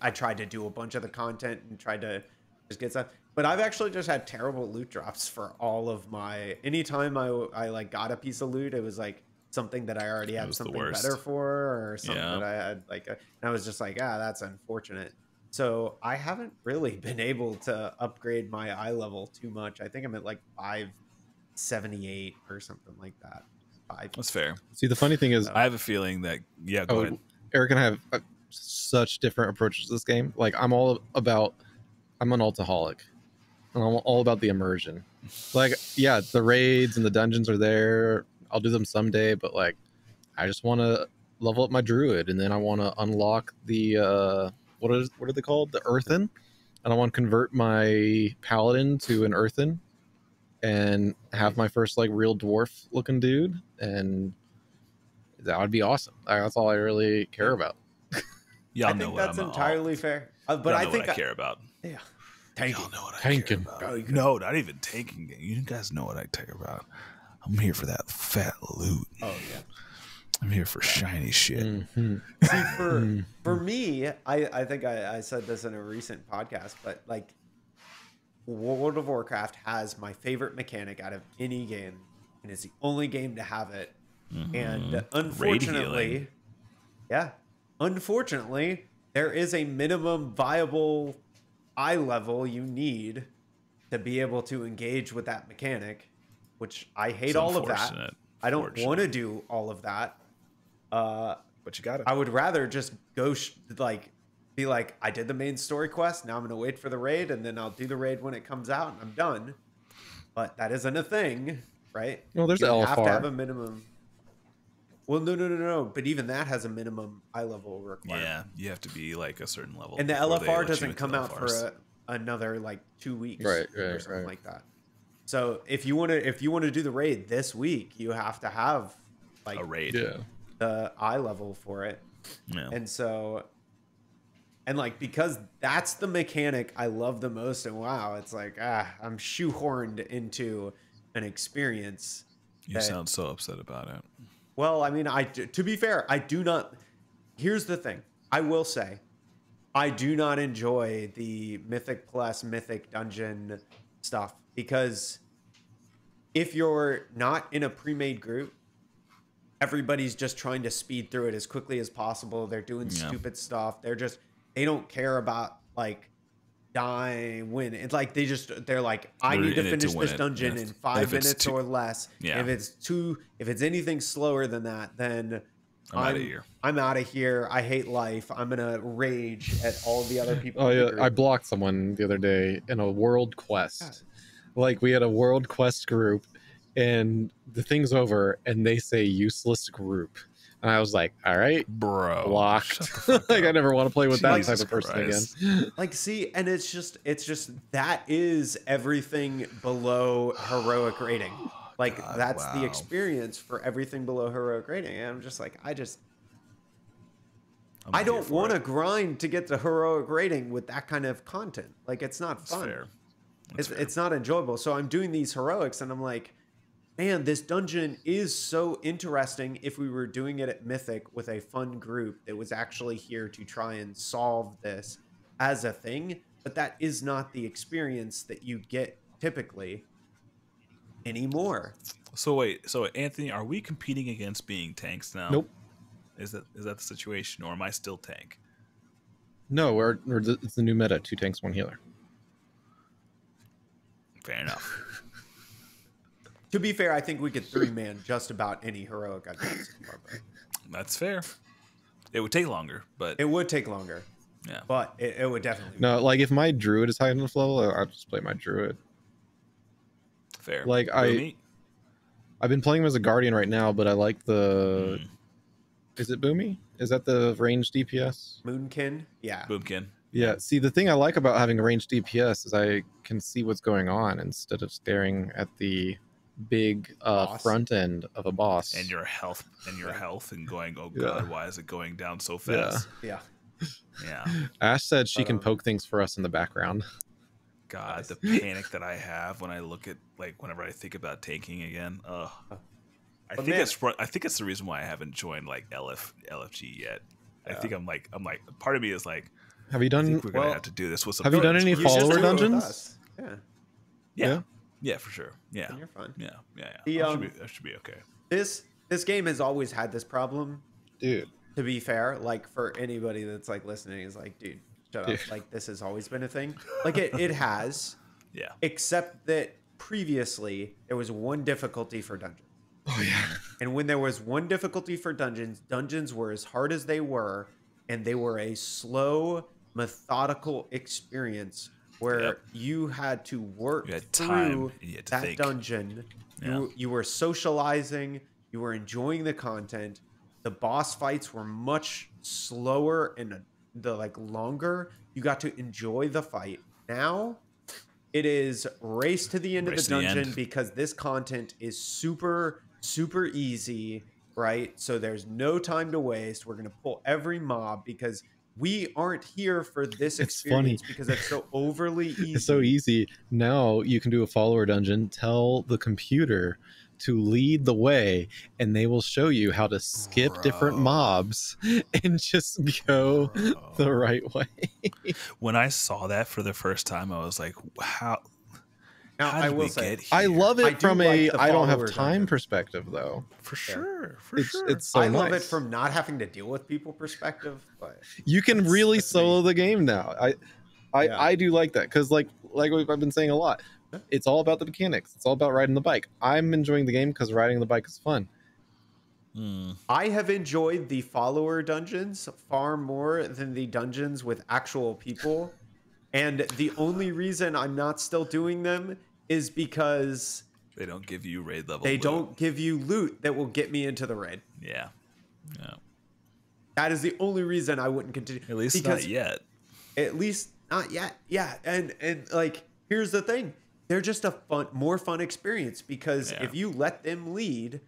I tried to do a bunch of the content and tried to just get stuff. But I've actually just had terrible loot drops for all of my, anytime I like got a piece of loot, it was like something that I already had something better for, or something that I had like, and I was just like, ah, that's unfortunate. So I haven't really been able to upgrade my eye level too much. I think I'm at like 578 or something like that. That's fair. See, the funny thing is, I have a feeling that, yeah, go ahead. Eric and I have such different approaches to this game. Like, I'm an altaholic, and I'm all about the immersion. Like, yeah, the raids and the dungeons are there. I'll do them someday, but like, I just want to level up my druid, and then I want to unlock the what are they called? The earthen, and I want to convert my paladin to an earthen, and have my first like real dwarf looking dude, and that would be awesome. Like, that's all I really care about. Y'all know what that's entirely fair. But I think I care about. Yeah, tanking. Y'all know what I care about. No, not even tanking. You guys know what I care about. I'm here for that fat loot. Oh yeah. I'm here for shiny shit. Mm-hmm. See, for me, I think I said this in a recent podcast, but like, World of Warcraft has my favorite mechanic out of any game, and it's the only game to have it. Mm-hmm. And unfortunately, unfortunately, there is a minimum viable eye level you need to be able to engage with that mechanic, which I hate all of that. I don't want to do all of that. But you got it. I would rather just go be like, I did the main story quest. Now I'm going to wait for the raid, and then I'll do the raid when it comes out, and I'm done. But that isn't a thing, right? Well, there's LFR. You have to have a minimum. Well, no. But even that has a minimum eye level requirement. Yeah, you have to be like a certain level. And the LFR doesn't come out for another like 2 weeks or something like that. So if you want to do the raid this week, you have to have like a raid, the eye level for it. Yeah. And so, and like, because that's the mechanic I love the most. And wow, it's like, I'm shoehorned into an experience. You sound so upset about it. Well, I mean, to be fair, I do not. Here's the thing. I will say, I do not enjoy the Mythic Plus, Mythic Dungeon stuff. Because if you're not in a pre-made group, everybody's just trying to speed through it as quickly as possible. They're doing stupid stuff. They don't care about like dying, win. It's like they're like, I need to finish this dungeon in 5 minutes or less. Yeah. If it's anything slower than that, then I'm out of here. I hate life. I'm gonna rage at all the other people. Oh yeah, I blocked someone the other day in a world quest. God. Like, we had a world quest group, and the thing's over, and they say useless group, and I was like, all right, bro, blocked. Like, I never want to play with that type of person again. Like, see, and it's just that is everything below heroic rating. Like, that's the experience for everything below heroic rating, and I'm just like, I don't want to grind to get the heroic rating with that kind of content. Like, it's not fun. Fair. It's not enjoyable. So I'm doing these heroics, and I'm like, man, this dungeon is so interesting if we were doing it at Mythic with a fun group that was actually here to try and solve this as a thing. But that is not the experience that you get typically anymore. So wait, so Anthony, are we competing against being tanks now? Nope. Is that the situation, or am I still tank? No, we're it's the new meta, 2 tanks, 1 healer. Fair enough. To be fair, I think we could 3-man just about any heroic I've done so far. That's fair. It would take longer, but... It would take longer. Yeah. But it would definitely no. Work. Like if my druid is high enough level, I'll just play my druid. Fair. Like I've been playing him as a guardian right now, but I like the. Is it Boomy? Is that the ranged DPS? Moonkin. Yeah. Boomkin. Yeah. See, the thing I like about having ranged DPS is I can see what's going on instead of staring at the big front end of a boss and your health and going, oh god, why is it going down so fast? Yeah. Ash said she can poke things for us in the background. God, the panic that I have when I look at, like, whenever I think about tanking again. Ugh. I think it's the reason why I haven't joined like LFG yet. Yeah. I think I'm like part of me is like, have you done? I think we're gonna have to do this. Have you done any follower dungeons? Yeah, for sure. Yeah, and you're fine. Yeah. That should be okay. This game has always had this problem, dude. To be fair, like for anybody that's like listening, is like, dude, shut up. Like this has always been a thing. Like it has. Yeah. Except that previously there was one difficulty for dungeons. Oh yeah. And when there was one difficulty for dungeons, dungeons were as hard as they were, and they were a slow, methodical experience where you had to work through that dungeon. Yeah. You were socializing, you were enjoying the content. The boss fights were much slower and longer. You got to enjoy the fight. Now it is race to the end of the dungeon because this content is super easy, right? So there's no time to waste. We're gonna pull every mob because we aren't here for this experience because it's so overly easy. It's so easy. Now you can do a follower dungeon, tell the computer to lead the way, and they will show you how to skip different mobs and just go the right way. When I saw that for the first time, I was like, how? Now, I will say, I love it from a I don't have time perspective, though. For sure, for sure. I love it from not having to deal with people perspective. But you can really solo the game now. I do like that because, like I've been saying a lot, it's all about the mechanics. It's all about riding the bike. I'm enjoying the game because riding the bike is fun. I have enjoyed the follower dungeons far more than the dungeons with actual people, and the only reason I'm not still doing them is because they don't give you raid level. They don't give you loot that will get me into the raid. Yeah. That is the only reason I wouldn't continue. At least not yet. At least not yet. Yeah, and like here's the thing, they're just a more fun experience because if you let them lead,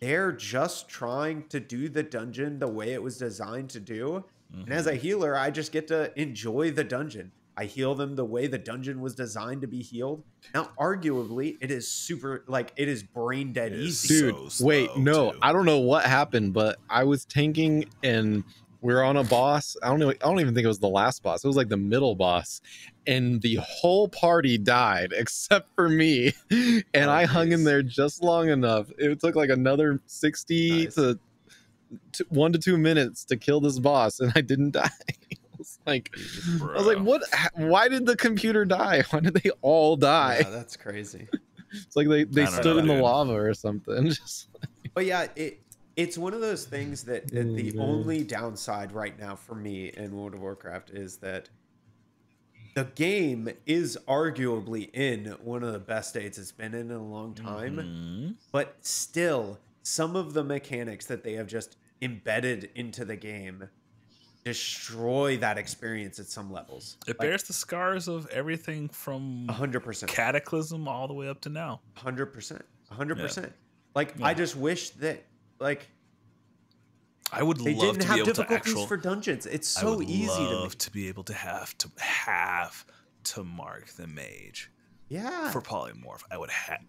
they're just trying to do the dungeon the way it was designed to do. Mm-hmm. And as a healer, I just get to enjoy the dungeon. I heal them the way the dungeon was designed to be healed. Now, arguably, it is super, like, it is brain dead easy. Dude, so wait, no, too. I don't know what happened, but I was tanking and we were on a boss. I don't even think it was the last boss. It was like the middle boss, and the whole party died except for me. And I hung in there just long enough. It took like another 60 to 1 to 2 minutes to kill this boss, and I didn't die. I was like, what? Why did the computer die? Why did they all die? Yeah, that's crazy. It's like they stood in the lava or something. But yeah, it's one of those things that the only downside right now for me in World of Warcraft is that the game is arguably in one of the best states it's been in a long time. Mm-hmm. But still, some of the mechanics that they have just embedded into the game destroy that experience at some levels. It bears the scars of everything from 100% Cataclysm all the way up to now. 100%. I just wish that I would love to be able to actually for dungeons. It's so easy to be able to have to mark the mage. Yeah. For polymorph, I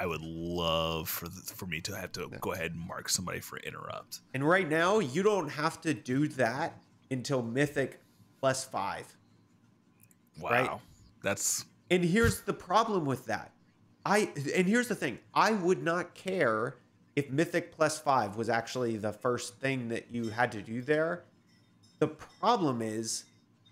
would love for me to have to go ahead and mark somebody for interrupt. And right now, you don't have to do that until mythic plus 5. Wow. Right? And here's the problem with that. And here's the thing. I would not care if mythic plus 5 was actually the first thing that you had to do there. The problem is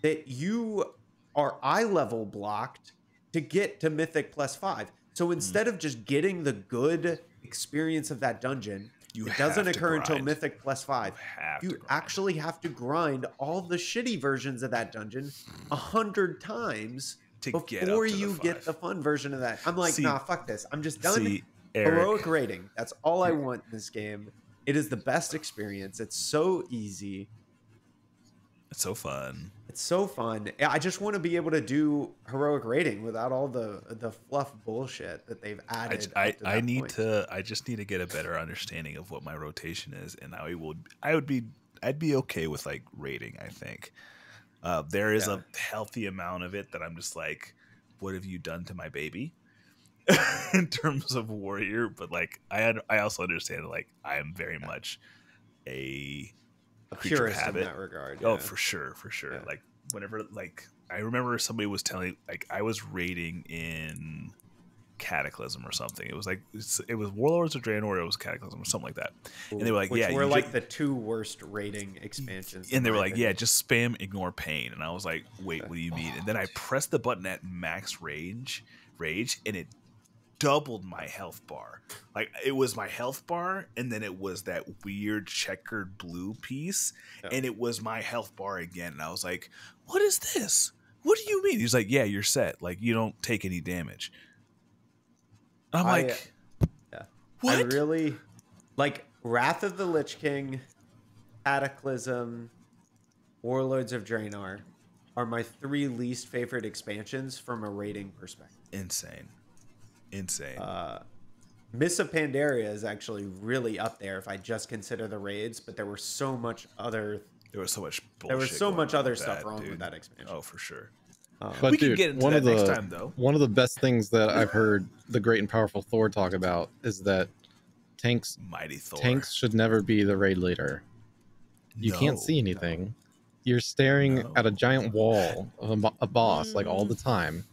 that you are eye level blocked to get to mythic plus 5. So instead of just getting the good experience of that dungeon, It doesn't occur until Mythic plus 5. You actually have to grind all the shitty versions of that dungeon 100 times before you get the fun version of that. I'm like, nah, fuck this. I'm just done. Heroic rating. That's all I want in this game. It is the best experience. It's so easy. It's so fun. It's so fun. I just want to be able to do heroic raiding without all the fluff bullshit that they've added. I just need to get a better understanding of what my rotation is, and I'd be okay with like raiding. I think there is a healthy amount of it that I'm just like, what have you done to my baby? In terms of warrior, but like I also understand like I am very much a purist in that regard. Yeah. Oh, for sure. Yeah. Like whenever, like I remember somebody was telling, like I was raiding in Cataclysm or something. It was like it was Warlords of Draenor, it was Cataclysm or something like that. And they were like, yeah, we're like the two worst raiding expansions. And they were like, yeah, just spam ignore pain. And I was like, wait, what do you mean? And then I pressed the button at max rage, and it doubled my health bar. Like it was my health bar, and then it was that weird checkered blue piece, and it was my health bar again. And I was like, what is this? What do you mean? He's like, yeah, you're set, like you don't take any damage. And I'm like, what? I really like Wrath of the Lich King, Cataclysm, Warlords of Draenor are my three least favorite expansions from a rating perspective. Insane. Mists of Pandaria is actually really up there if I just consider the raids, but there were so much other. There was so much bullshit. There was so much other stuff wrong with that expansion. Oh, for sure. But we can get into that next time, though. One of the best things that I've heard the great and powerful Thor talk about is that tanks should never be the raid leader. You can't see anything. You're staring at a giant wall of a boss like all the time.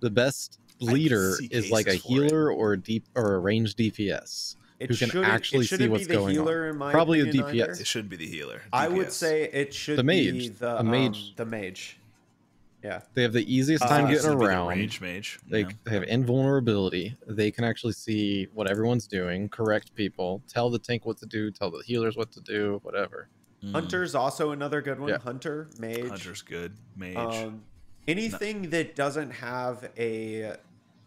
The best leader is like a healer or a range DPS who can actually see what's going on. Probably a DPS. It shouldn't be the healer. I would say it should be the mage. The mage. Yeah. They have the easiest time getting around. Range mage. They have invulnerability. They can actually see what everyone's doing, correct people, tell the tank what to do, tell the healers what to do, whatever. Hunter's also another good one. Yeah. Hunter, mage. Hunter's good. Mage. Anything that doesn't have a...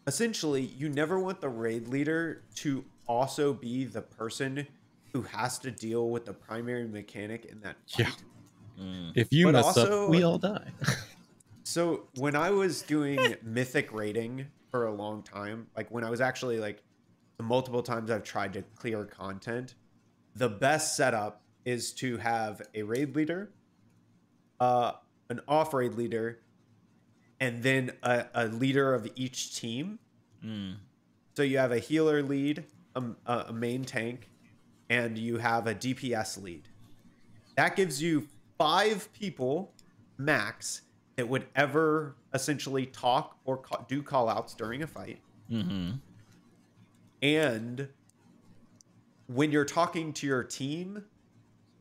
Essentially, you never want the raid leader to also be the person who has to deal with the primary mechanic in that fight. Yeah. If you mess up, we all die. So when I was doing mythic raiding for a long time, like when I was actually like the multiple times I've tried to clear content, the best setup is to have a raid leader, an off-raid leader, and then a leader of each team. So you have a healer lead, a main tank, and you have a DPS lead. That gives you 5 people max that would ever essentially talk or do call-outs during a fight. And when you're talking to your team,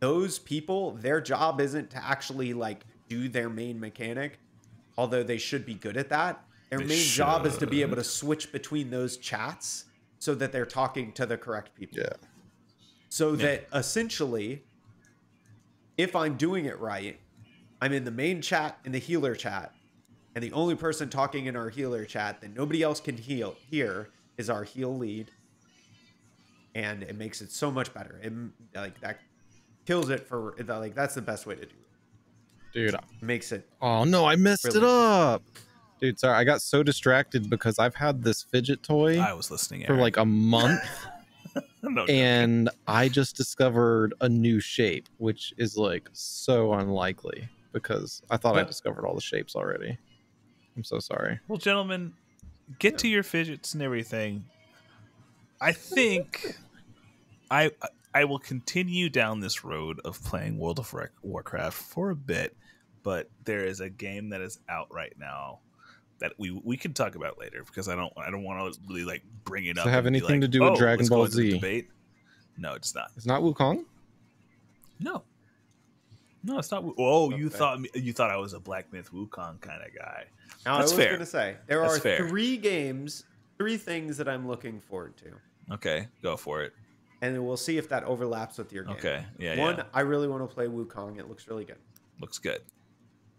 those people, their job isn't to actually like do their main mechanic, although they should be good at that. Their main job is to be able to switch between those chats so that they're talking to the correct people. Yeah. So that essentially, if I'm doing it right, I'm in the main chat and the healer chat, and the only person talking in our healer chat that nobody else can hear is our heal lead, and it makes it so much better. Kills it for like that's the best way to do it, dude. Makes it. Oh no, I messed it up, dude. Sorry, I got so distracted because I've had this fidget toy. I was listening for like a month, and I just discovered a new shape, which is like so unlikely because I thought I discovered all the shapes already. I'm so sorry. Well, gentlemen, get to your fidgets and everything. I think I will continue down this road of playing World of Warcraft for a bit, but there is a game that is out right now that we can talk about later because I don't want to really like bring it up. Does it have anything to do with Dragon Ball Z? Debate? No, it's not. It's not Wukong? No, it's not. Oh, okay. you thought I was a Black Myth Wukong kind of guy. Now, that's fair. I was going to say there are three games, 3 things that I'm looking forward to. Okay, go for it. and we'll see if that overlaps with your game. Okay. Yeah. One, yeah. I really want to play Wukong. It looks really good. Looks good.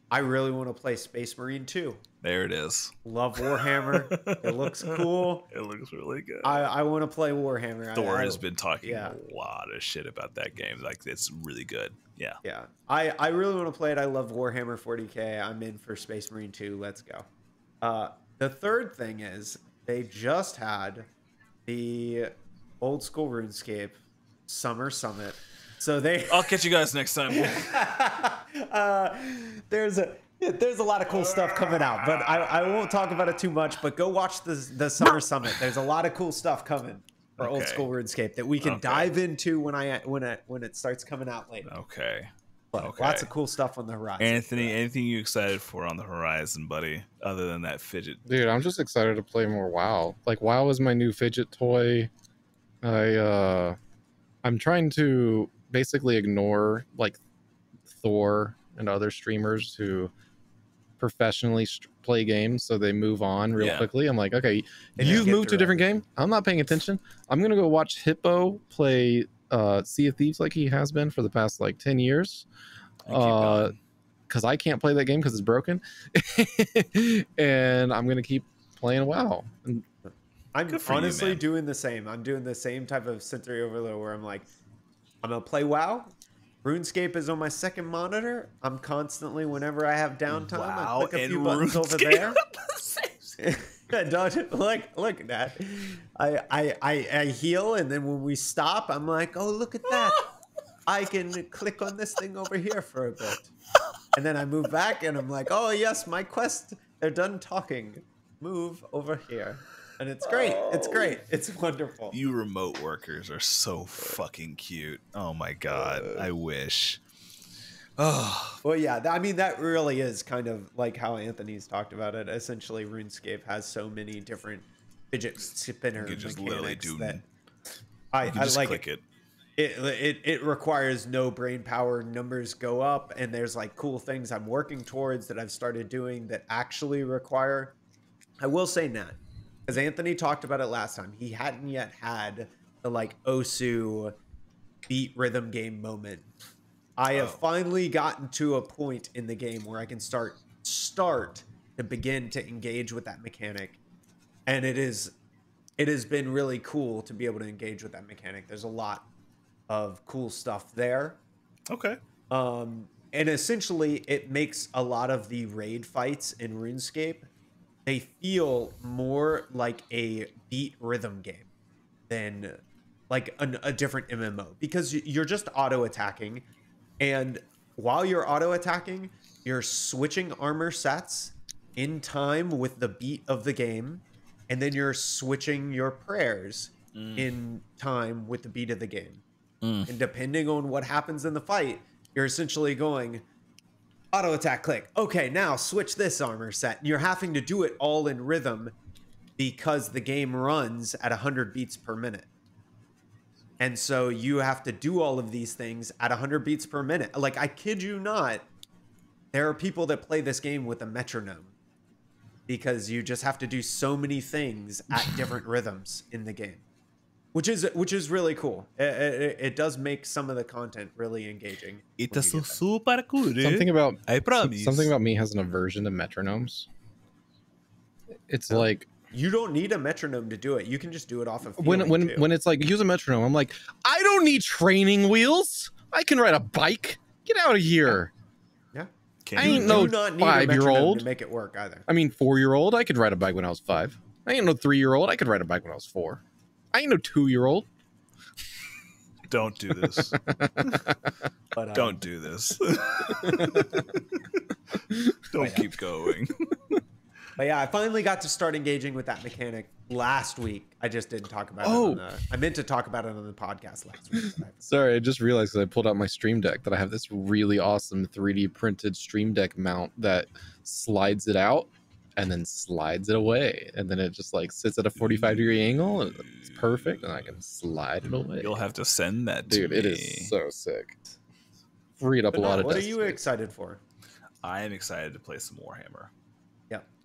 I really want to play Space Marine 2. There it is. Love Warhammer. It looks cool. It looks really good. I want to play Warhammer. Thor has been talking a lot of shit about that game. Like, it's really good. Yeah. Yeah. I really want to play it. I love Warhammer 40K. I'm in for Space Marine 2. Let's go. The third thing is they just had the Old School RuneScape Summer Summit. So I'll catch you guys next time. There's a lot of cool stuff coming out, but I won't talk about it too much. But go watch the Summer Summit. There's a lot of cool stuff coming for Old School RuneScape that we can dive into when it starts coming out later. Okay. But lots of cool stuff on the horizon. Anthony, anything you excited for on the horizon, buddy? Other than that fidget, dude, I'm just excited to play more WoW. Like, WoW is my new fidget toy. I'm trying to basically ignore like Thor and other streamers who professionally play games, so they move on real quickly. I'm like, okay, you've moved to a different game. I'm not paying attention. I'm gonna go watch Hippo play Sea of Thieves like he has been for the past like 10 years because I can't play that game because it's broken. And I'm gonna keep playing WoW. I'm honestly doing the same. I'm doing the same type of sensory overload where I'm like, I'm gonna play WoW. RuneScape is on my second monitor. I'm constantly, whenever I have downtime, I click a few buttons over there. Look at that. I heal, and then when we stop, I'm like, oh, look at that. I can click on this thing over here for a bit. And then I move back, and I'm like, oh, yes, my quest. They're done talking. Move over here. And it's great. It's great. It's wonderful. You remote workers are so fucking cute. Oh my God. I wish. Oh. Well, yeah. I mean, that really is kind of like how Anthony's talked about it. Essentially, RuneScape has so many different fidget spinner mechanics. You can just literally do that. I like it. It requires no brain power. Numbers go up, and there's like cool things I'm working towards that I've started doing that actually require. I will say, Nat, as Anthony talked about it last time, he hadn't yet had the like Osu beat rhythm game moment. I have finally gotten to a point in the game where I can start to begin to engage with that mechanic, and it has been really cool to be able to engage with that mechanic. There's a lot of cool stuff there. Okay. And essentially, it makes a lot of the raid fights in RuneScape, they feel more like a beat rhythm game than like a different MMO, because you're just auto attacking. And while you're auto attacking, you're switching armor sets in time with the beat of the game. And then you're switching your prayers in time with the beat of the game. And depending on what happens in the fight, you're essentially going, auto attack, click. Okay, now switch this armor set. And you're having to do it all in rhythm because the game runs at 100 beats per minute. And so you have to do all of these things at 100 beats per minute. Like, I kid you not, there are people that play this game with a metronome because you just have to do so many things at different rhythms in the game, which is really cool. It does make some of the content really engaging. It's so super cool. Something about me has an aversion to metronomes. It's like, you don't need a metronome to do it. You can just do it off of when it's like, use a metronome. I'm like, I don't need training wheels. I can ride a bike. Get out of here. Yeah. I ain't no 5-year-old to make it work either. I mean, 4-year-old. I could ride a bike when I was 5. I ain't no 3-year-old. I could ride a bike when I was 4. I ain't no 2-year-old. Don't do this. But, don't do this. Don't keep going. But yeah, I finally got to start engaging with that mechanic last week. I just didn't talk about it. I meant to talk about it on the podcast last week. Sorry, I just realized that I pulled out my Stream Deck that I have this really awesome 3D printed Stream Deck mount that slides it out and then slides it away. And then it just like sits at a 45-degree angle and it's perfect. And I can slide it away. You'll have to send that to me. Dude, it is so sick. Freed up a lot of What are you excited for? I am excited to play some Warhammer.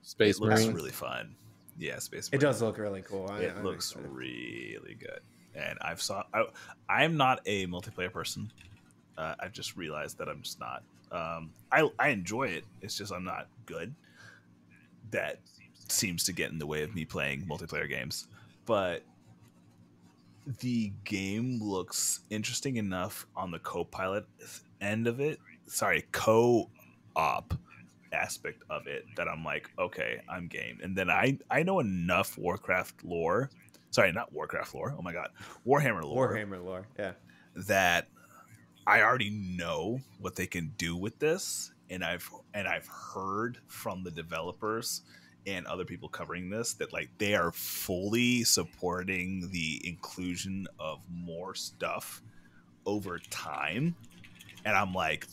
Space Marine. That's really fun. Yeah, Space Marine. It does look really cool. It looks really good. and I've saw I'm not a multiplayer person. I've just realized that I'm just not. I enjoy it. It's just I'm not good. That seems to get in the way of me playing multiplayer games. But the game looks interesting enough on the co-pilot end of it. Sorry, co-op aspect of it that I'm like, okay, I'm game. And then I know enough Warcraft lore. Sorry, not Warcraft lore. Oh my God. Warhammer lore. Warhammer lore, yeah. That I already know what they can do with this, and I've heard from the developers and other people covering this that like they are fully supporting the inclusion of more stuff over time, and I'm like,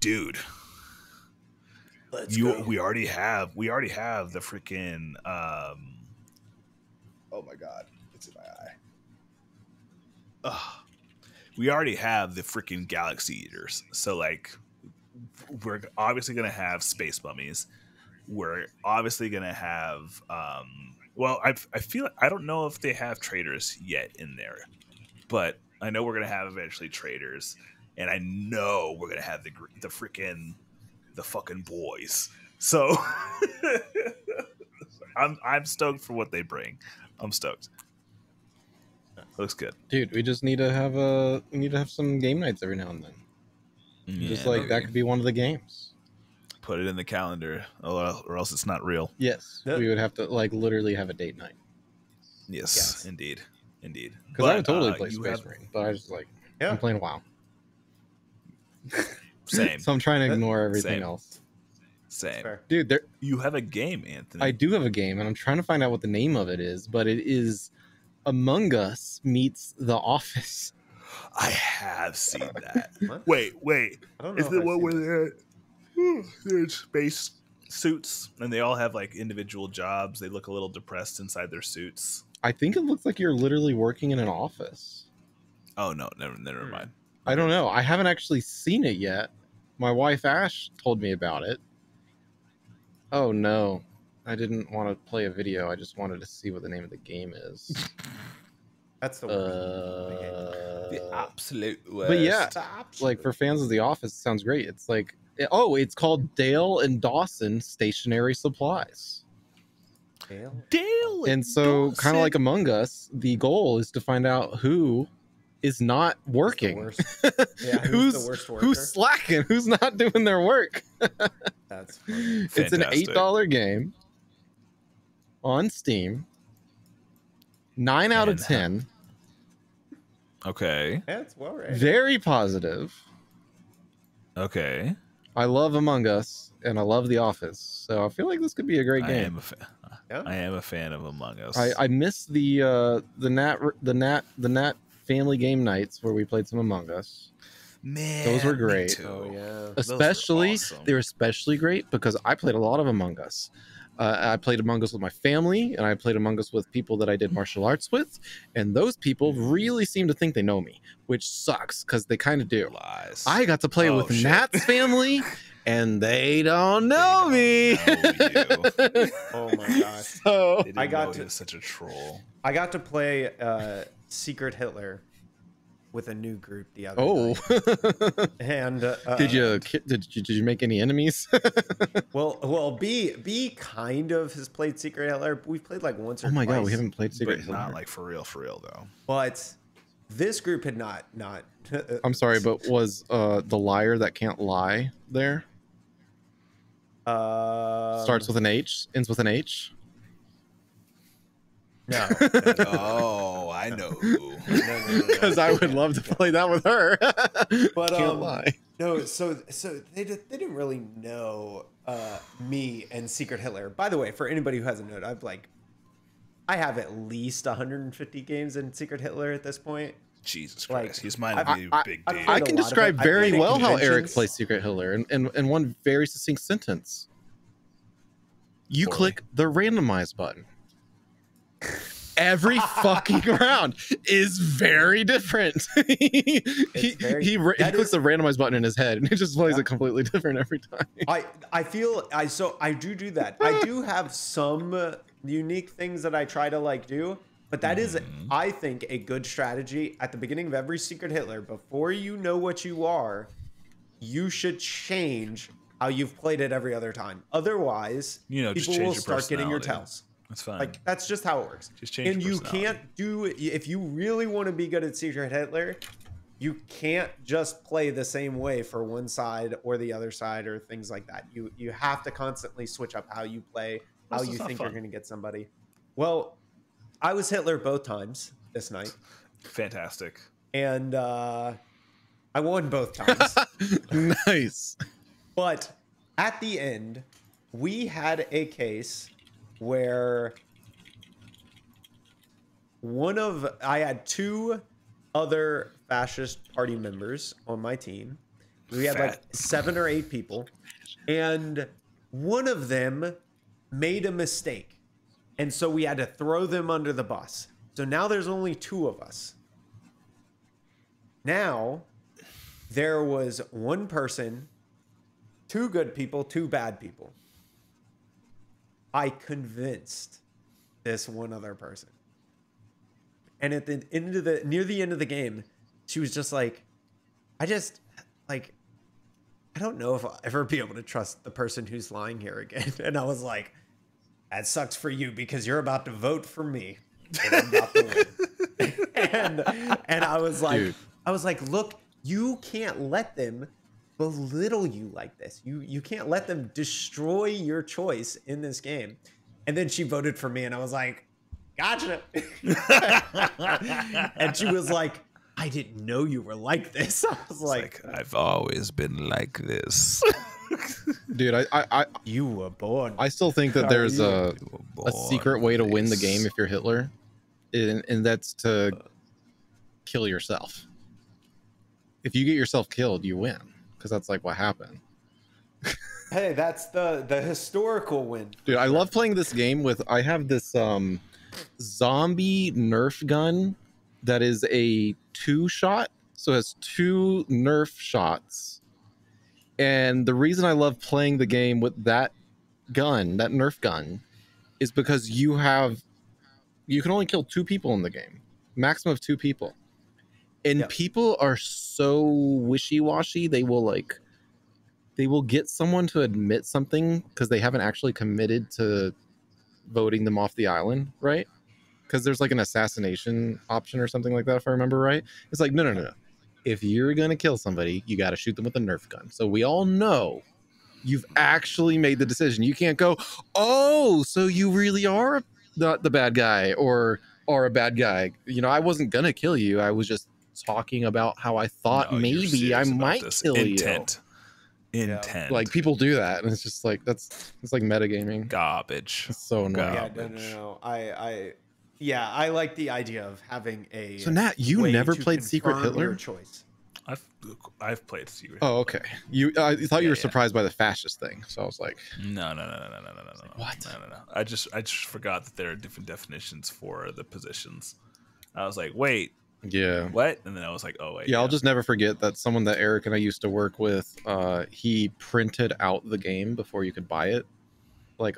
dude, we already have the freaking oh my God, it's in my eye. Ugh. We already have the freaking Galaxy Eaters. So, like, we're obviously going to have Space Mummies. We're obviously going to have... well, I feel... I don't know if they have Traders yet in there. But I know we're going to have eventually Traders. And I know we're going to have the freaking... the fucking boys. So, I'm stoked for what they bring. I'm stoked. Looks good, dude. We just need to have some game nights every now and then. Yeah, just like that could be one of the games. Put it in the calendar, or else it's not real. Yes, yeah. We would have to like literally have a date night. Yes, yes. indeed. Because I would totally play Space Marine, but I was like, yeah. I'm playing WoW. Same. So I'm trying to ignore everything else. Same, dude. You have a game, Anthony. I do have a game, and I'm trying to find out what the name of it is, but it is. Among Us meets The Office. I have seen that. Wait. Is it one where they're in space suits and they all have like individual jobs? They look a little depressed inside their suits. I think it looks like you're literally working in an office. Oh no, never mind. I don't know. I haven't actually seen it yet. My wife Ash told me about it. Oh no. I didn't want to play a video. I just wanted to see what the name of the game is. That's the worst. The absolute worst. But yeah, like for fans of The Office, it sounds great. It's like, oh, it's called Dale and Dawson Stationary Supplies. Dale. And so kind of like Among Us, the goal is to find out who is not working. Yeah, who's the worst worker? Who's slacking? Who's not doing their work? That's funny. It's fantastic. An $8 game. On Steam, 9 out of 10. Okay. That's well rated. Very positive. Okay. I love Among Us, and I love The Office, so I feel like this could be a great game. I am a fan of Among Us. I miss the Nat family game nights where we played some Among Us. Man, those were great. Oh yeah. Especially awesome. They were especially great because I played a lot of Among Us. I played Among Us with my family, and I played Among Us with people that I did martial arts with, and those people really seem to think they know me, which sucks because they kind of do. Lies. I got to play with Nat's family, and they don't know me. Oh my gosh! So I got to such a troll. I got to play Secret Hitler with a new group the other night. And did you make any enemies? well B kind of has played Secret Hitler. We've played like once or twice. God, we haven't played Secret Hitler. Not like for real though. But this group had not I'm sorry, but was the liar that can't lie there? Starts with an H, ends with an H. No. Oh, I know. Because I would love to play that with her. But no, so they didn't really know me and Secret Hitler. By the way, for anybody who hasn't known, I have at least 150 games in Secret Hitler at this point. Jesus Christ, he's mine. Big deal. I can describe very well how Eric plays Secret Hitler in one very succinct sentence. You click the randomize button. Every fucking round is very different. He clicks the randomize button in his head, and it just plays it completely different every time. I do that. I do have some unique things that I try to like do, But that is, I think, a good strategy. At the beginning of every Secret Hitler, before you know what you are, you should change how you've played it every other time. Otherwise, people will start getting your tells. That's fine. Like, that's just how it works. Just change and you can't do, if you really want to be good at Secret Hitler, you can't just play the same way for one side or the other side or things like that. You have to constantly switch up how you play, how you think you're going to get somebody. Well, I was Hitler both times this night. Fantastic. And I won both times. Nice. But at the end, we had a case where I had two other fascist party members on my team. We had like 7 or 8 people. And one of them made a mistake. And so we had to throw them under the bus. So now there's only 2 of us. Now, there was one person, 2 good people, 2 bad people. I convinced this one other person. And at the end of the, near the end of the game, she was just like, I don't know if I'll ever be able to trust the person who's lying here again. And I was like, that sucks for you because you're about to vote for me and I'm about to win. and I was like, dude. I was like, look, you can't let them belittle you like this. You can't let them destroy your choice in this game. And then she voted for me and I was like, gotcha. And she was like, I didn't know you were like this. I was like, I've always been like this. Dude, you were born. I still think that there's a secret way to win the game if you're Hitler, and that's to kill yourself. If you get yourself killed, you win, because that's like what happened. Hey, that's the historical win. Dude, I love playing this game with. I have this zombie Nerf gun that is a 2-shot, so it has 2 Nerf shots. And the reason I love playing the game with that gun, that Nerf gun, is because you can only kill 2 people in the game, maximum of 2 people. And people are so wishy-washy, they will get someone to admit something because they haven't actually committed to voting them off the island, right? Because there's like an assassination option or something like that, if I remember right. It's like, no. If you're going to kill somebody, you got to shoot them with a Nerf gun. So we all know you've actually made the decision. You can't go, oh, so you really are not the bad guy or are a bad guy. You know, I wasn't going to kill you. I was just talking about how I thought maybe I might kill you. Intent. Like people do that. And it's just like, it's like metagaming. Garbage. It's so annoying. Yeah, no. Yeah, I like the idea of having a. So Nat, you never played Secret Hitler? Choice. I've played Secret. Oh, okay. I thought you were surprised by the fascist thing, so I was like, no. What? No. I just forgot that there are different definitions for the positions. I was like, wait. Yeah. What? And then I was like, oh wait. Yeah, I'll just never forget that someone that Eric and I used to work with, he printed out the game before you could buy it, like.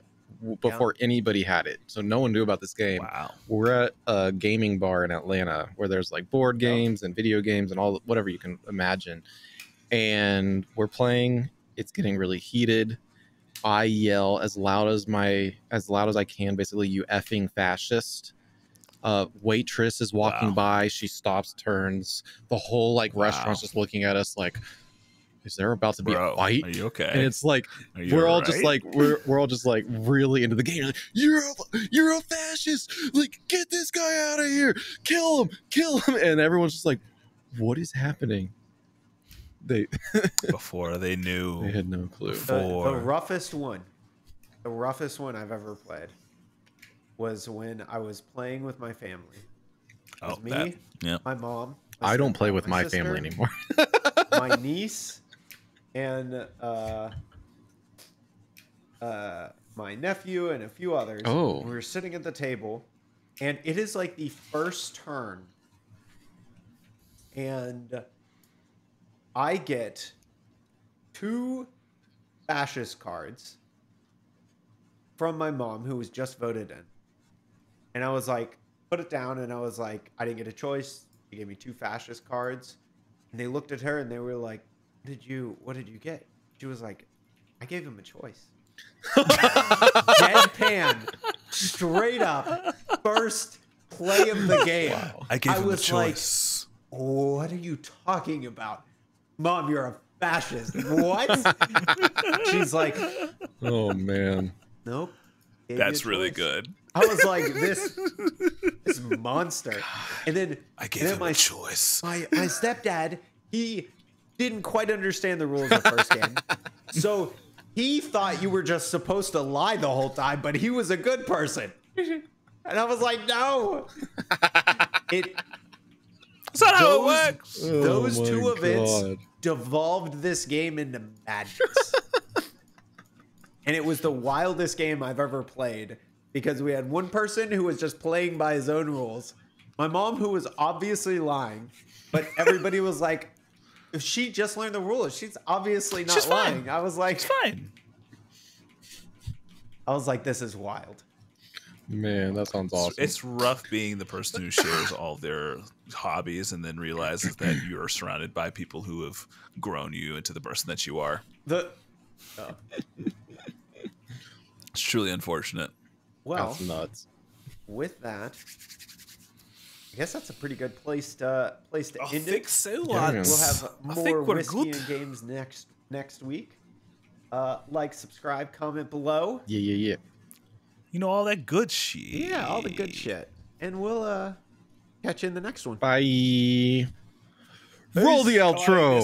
Before anybody had it, so no one knew about this game. Wow. We're at a gaming bar in Atlanta where there's like board games and video games and all whatever you can imagine, and we're playing. It's getting really heated. I yell as loud as I can, basically, you effing fascist. Waitress is walking by. She stops, turns. The whole restaurant's just looking at us like, is there about to be a fight? Are you okay? And it's like we're all just like we're all just like really into the game. Like, you're a fascist! Like, get this guy out of here! Kill him! Kill him! And everyone's just like, what is happening? They before they knew, they had no clue. The roughest one I've ever played was when I was playing with my family. It was me, my mom. I don't play with my sister, family anymore. My niece. And my nephew and a few others. Oh. We were sitting at the table, and it is like the first turn, and I get 2 fascist cards from my mom, who was just voted in, and I was like, put it down, and I was like, I didn't get a choice. They gave me two fascist cards, and they looked at her and they were like, what did you get? She was like, I gave him a choice. Deadpan, straight up, first play of the game. Wow. I gave him a choice. I was like, what are you talking about? Mom, you're a fascist. What? She's like, oh man, nope. That's really good. I was like, this monster. God, and then I gave him a choice. My stepdad, he didn't quite understand the rules of the first game, so he thought you were just supposed to lie the whole time. But he was a good person, and I was like, no. That's not how it works. Those two events devolved this game into madness. And it was the wildest game I've ever played, because we had one person who was just playing by his own rules. My mom, who was obviously lying, but everybody was like, if she just learned the rules, she's obviously not lying. I was like, it's fine. I was like, this is wild. Man, that sounds awesome. It's rough being the person who shares all their hobbies and then realizes that you are surrounded by people who have grown you into the person that you are. It's truly unfortunate. Well, that's nuts. With that, I guess that's a pretty good place to end it. So we'll have more whiskey and games next week. Like, subscribe, comment below. Yeah. You know, all that good shit. Yeah, all the good shit. And we'll catch you in the next one. Bye. Roll the outro.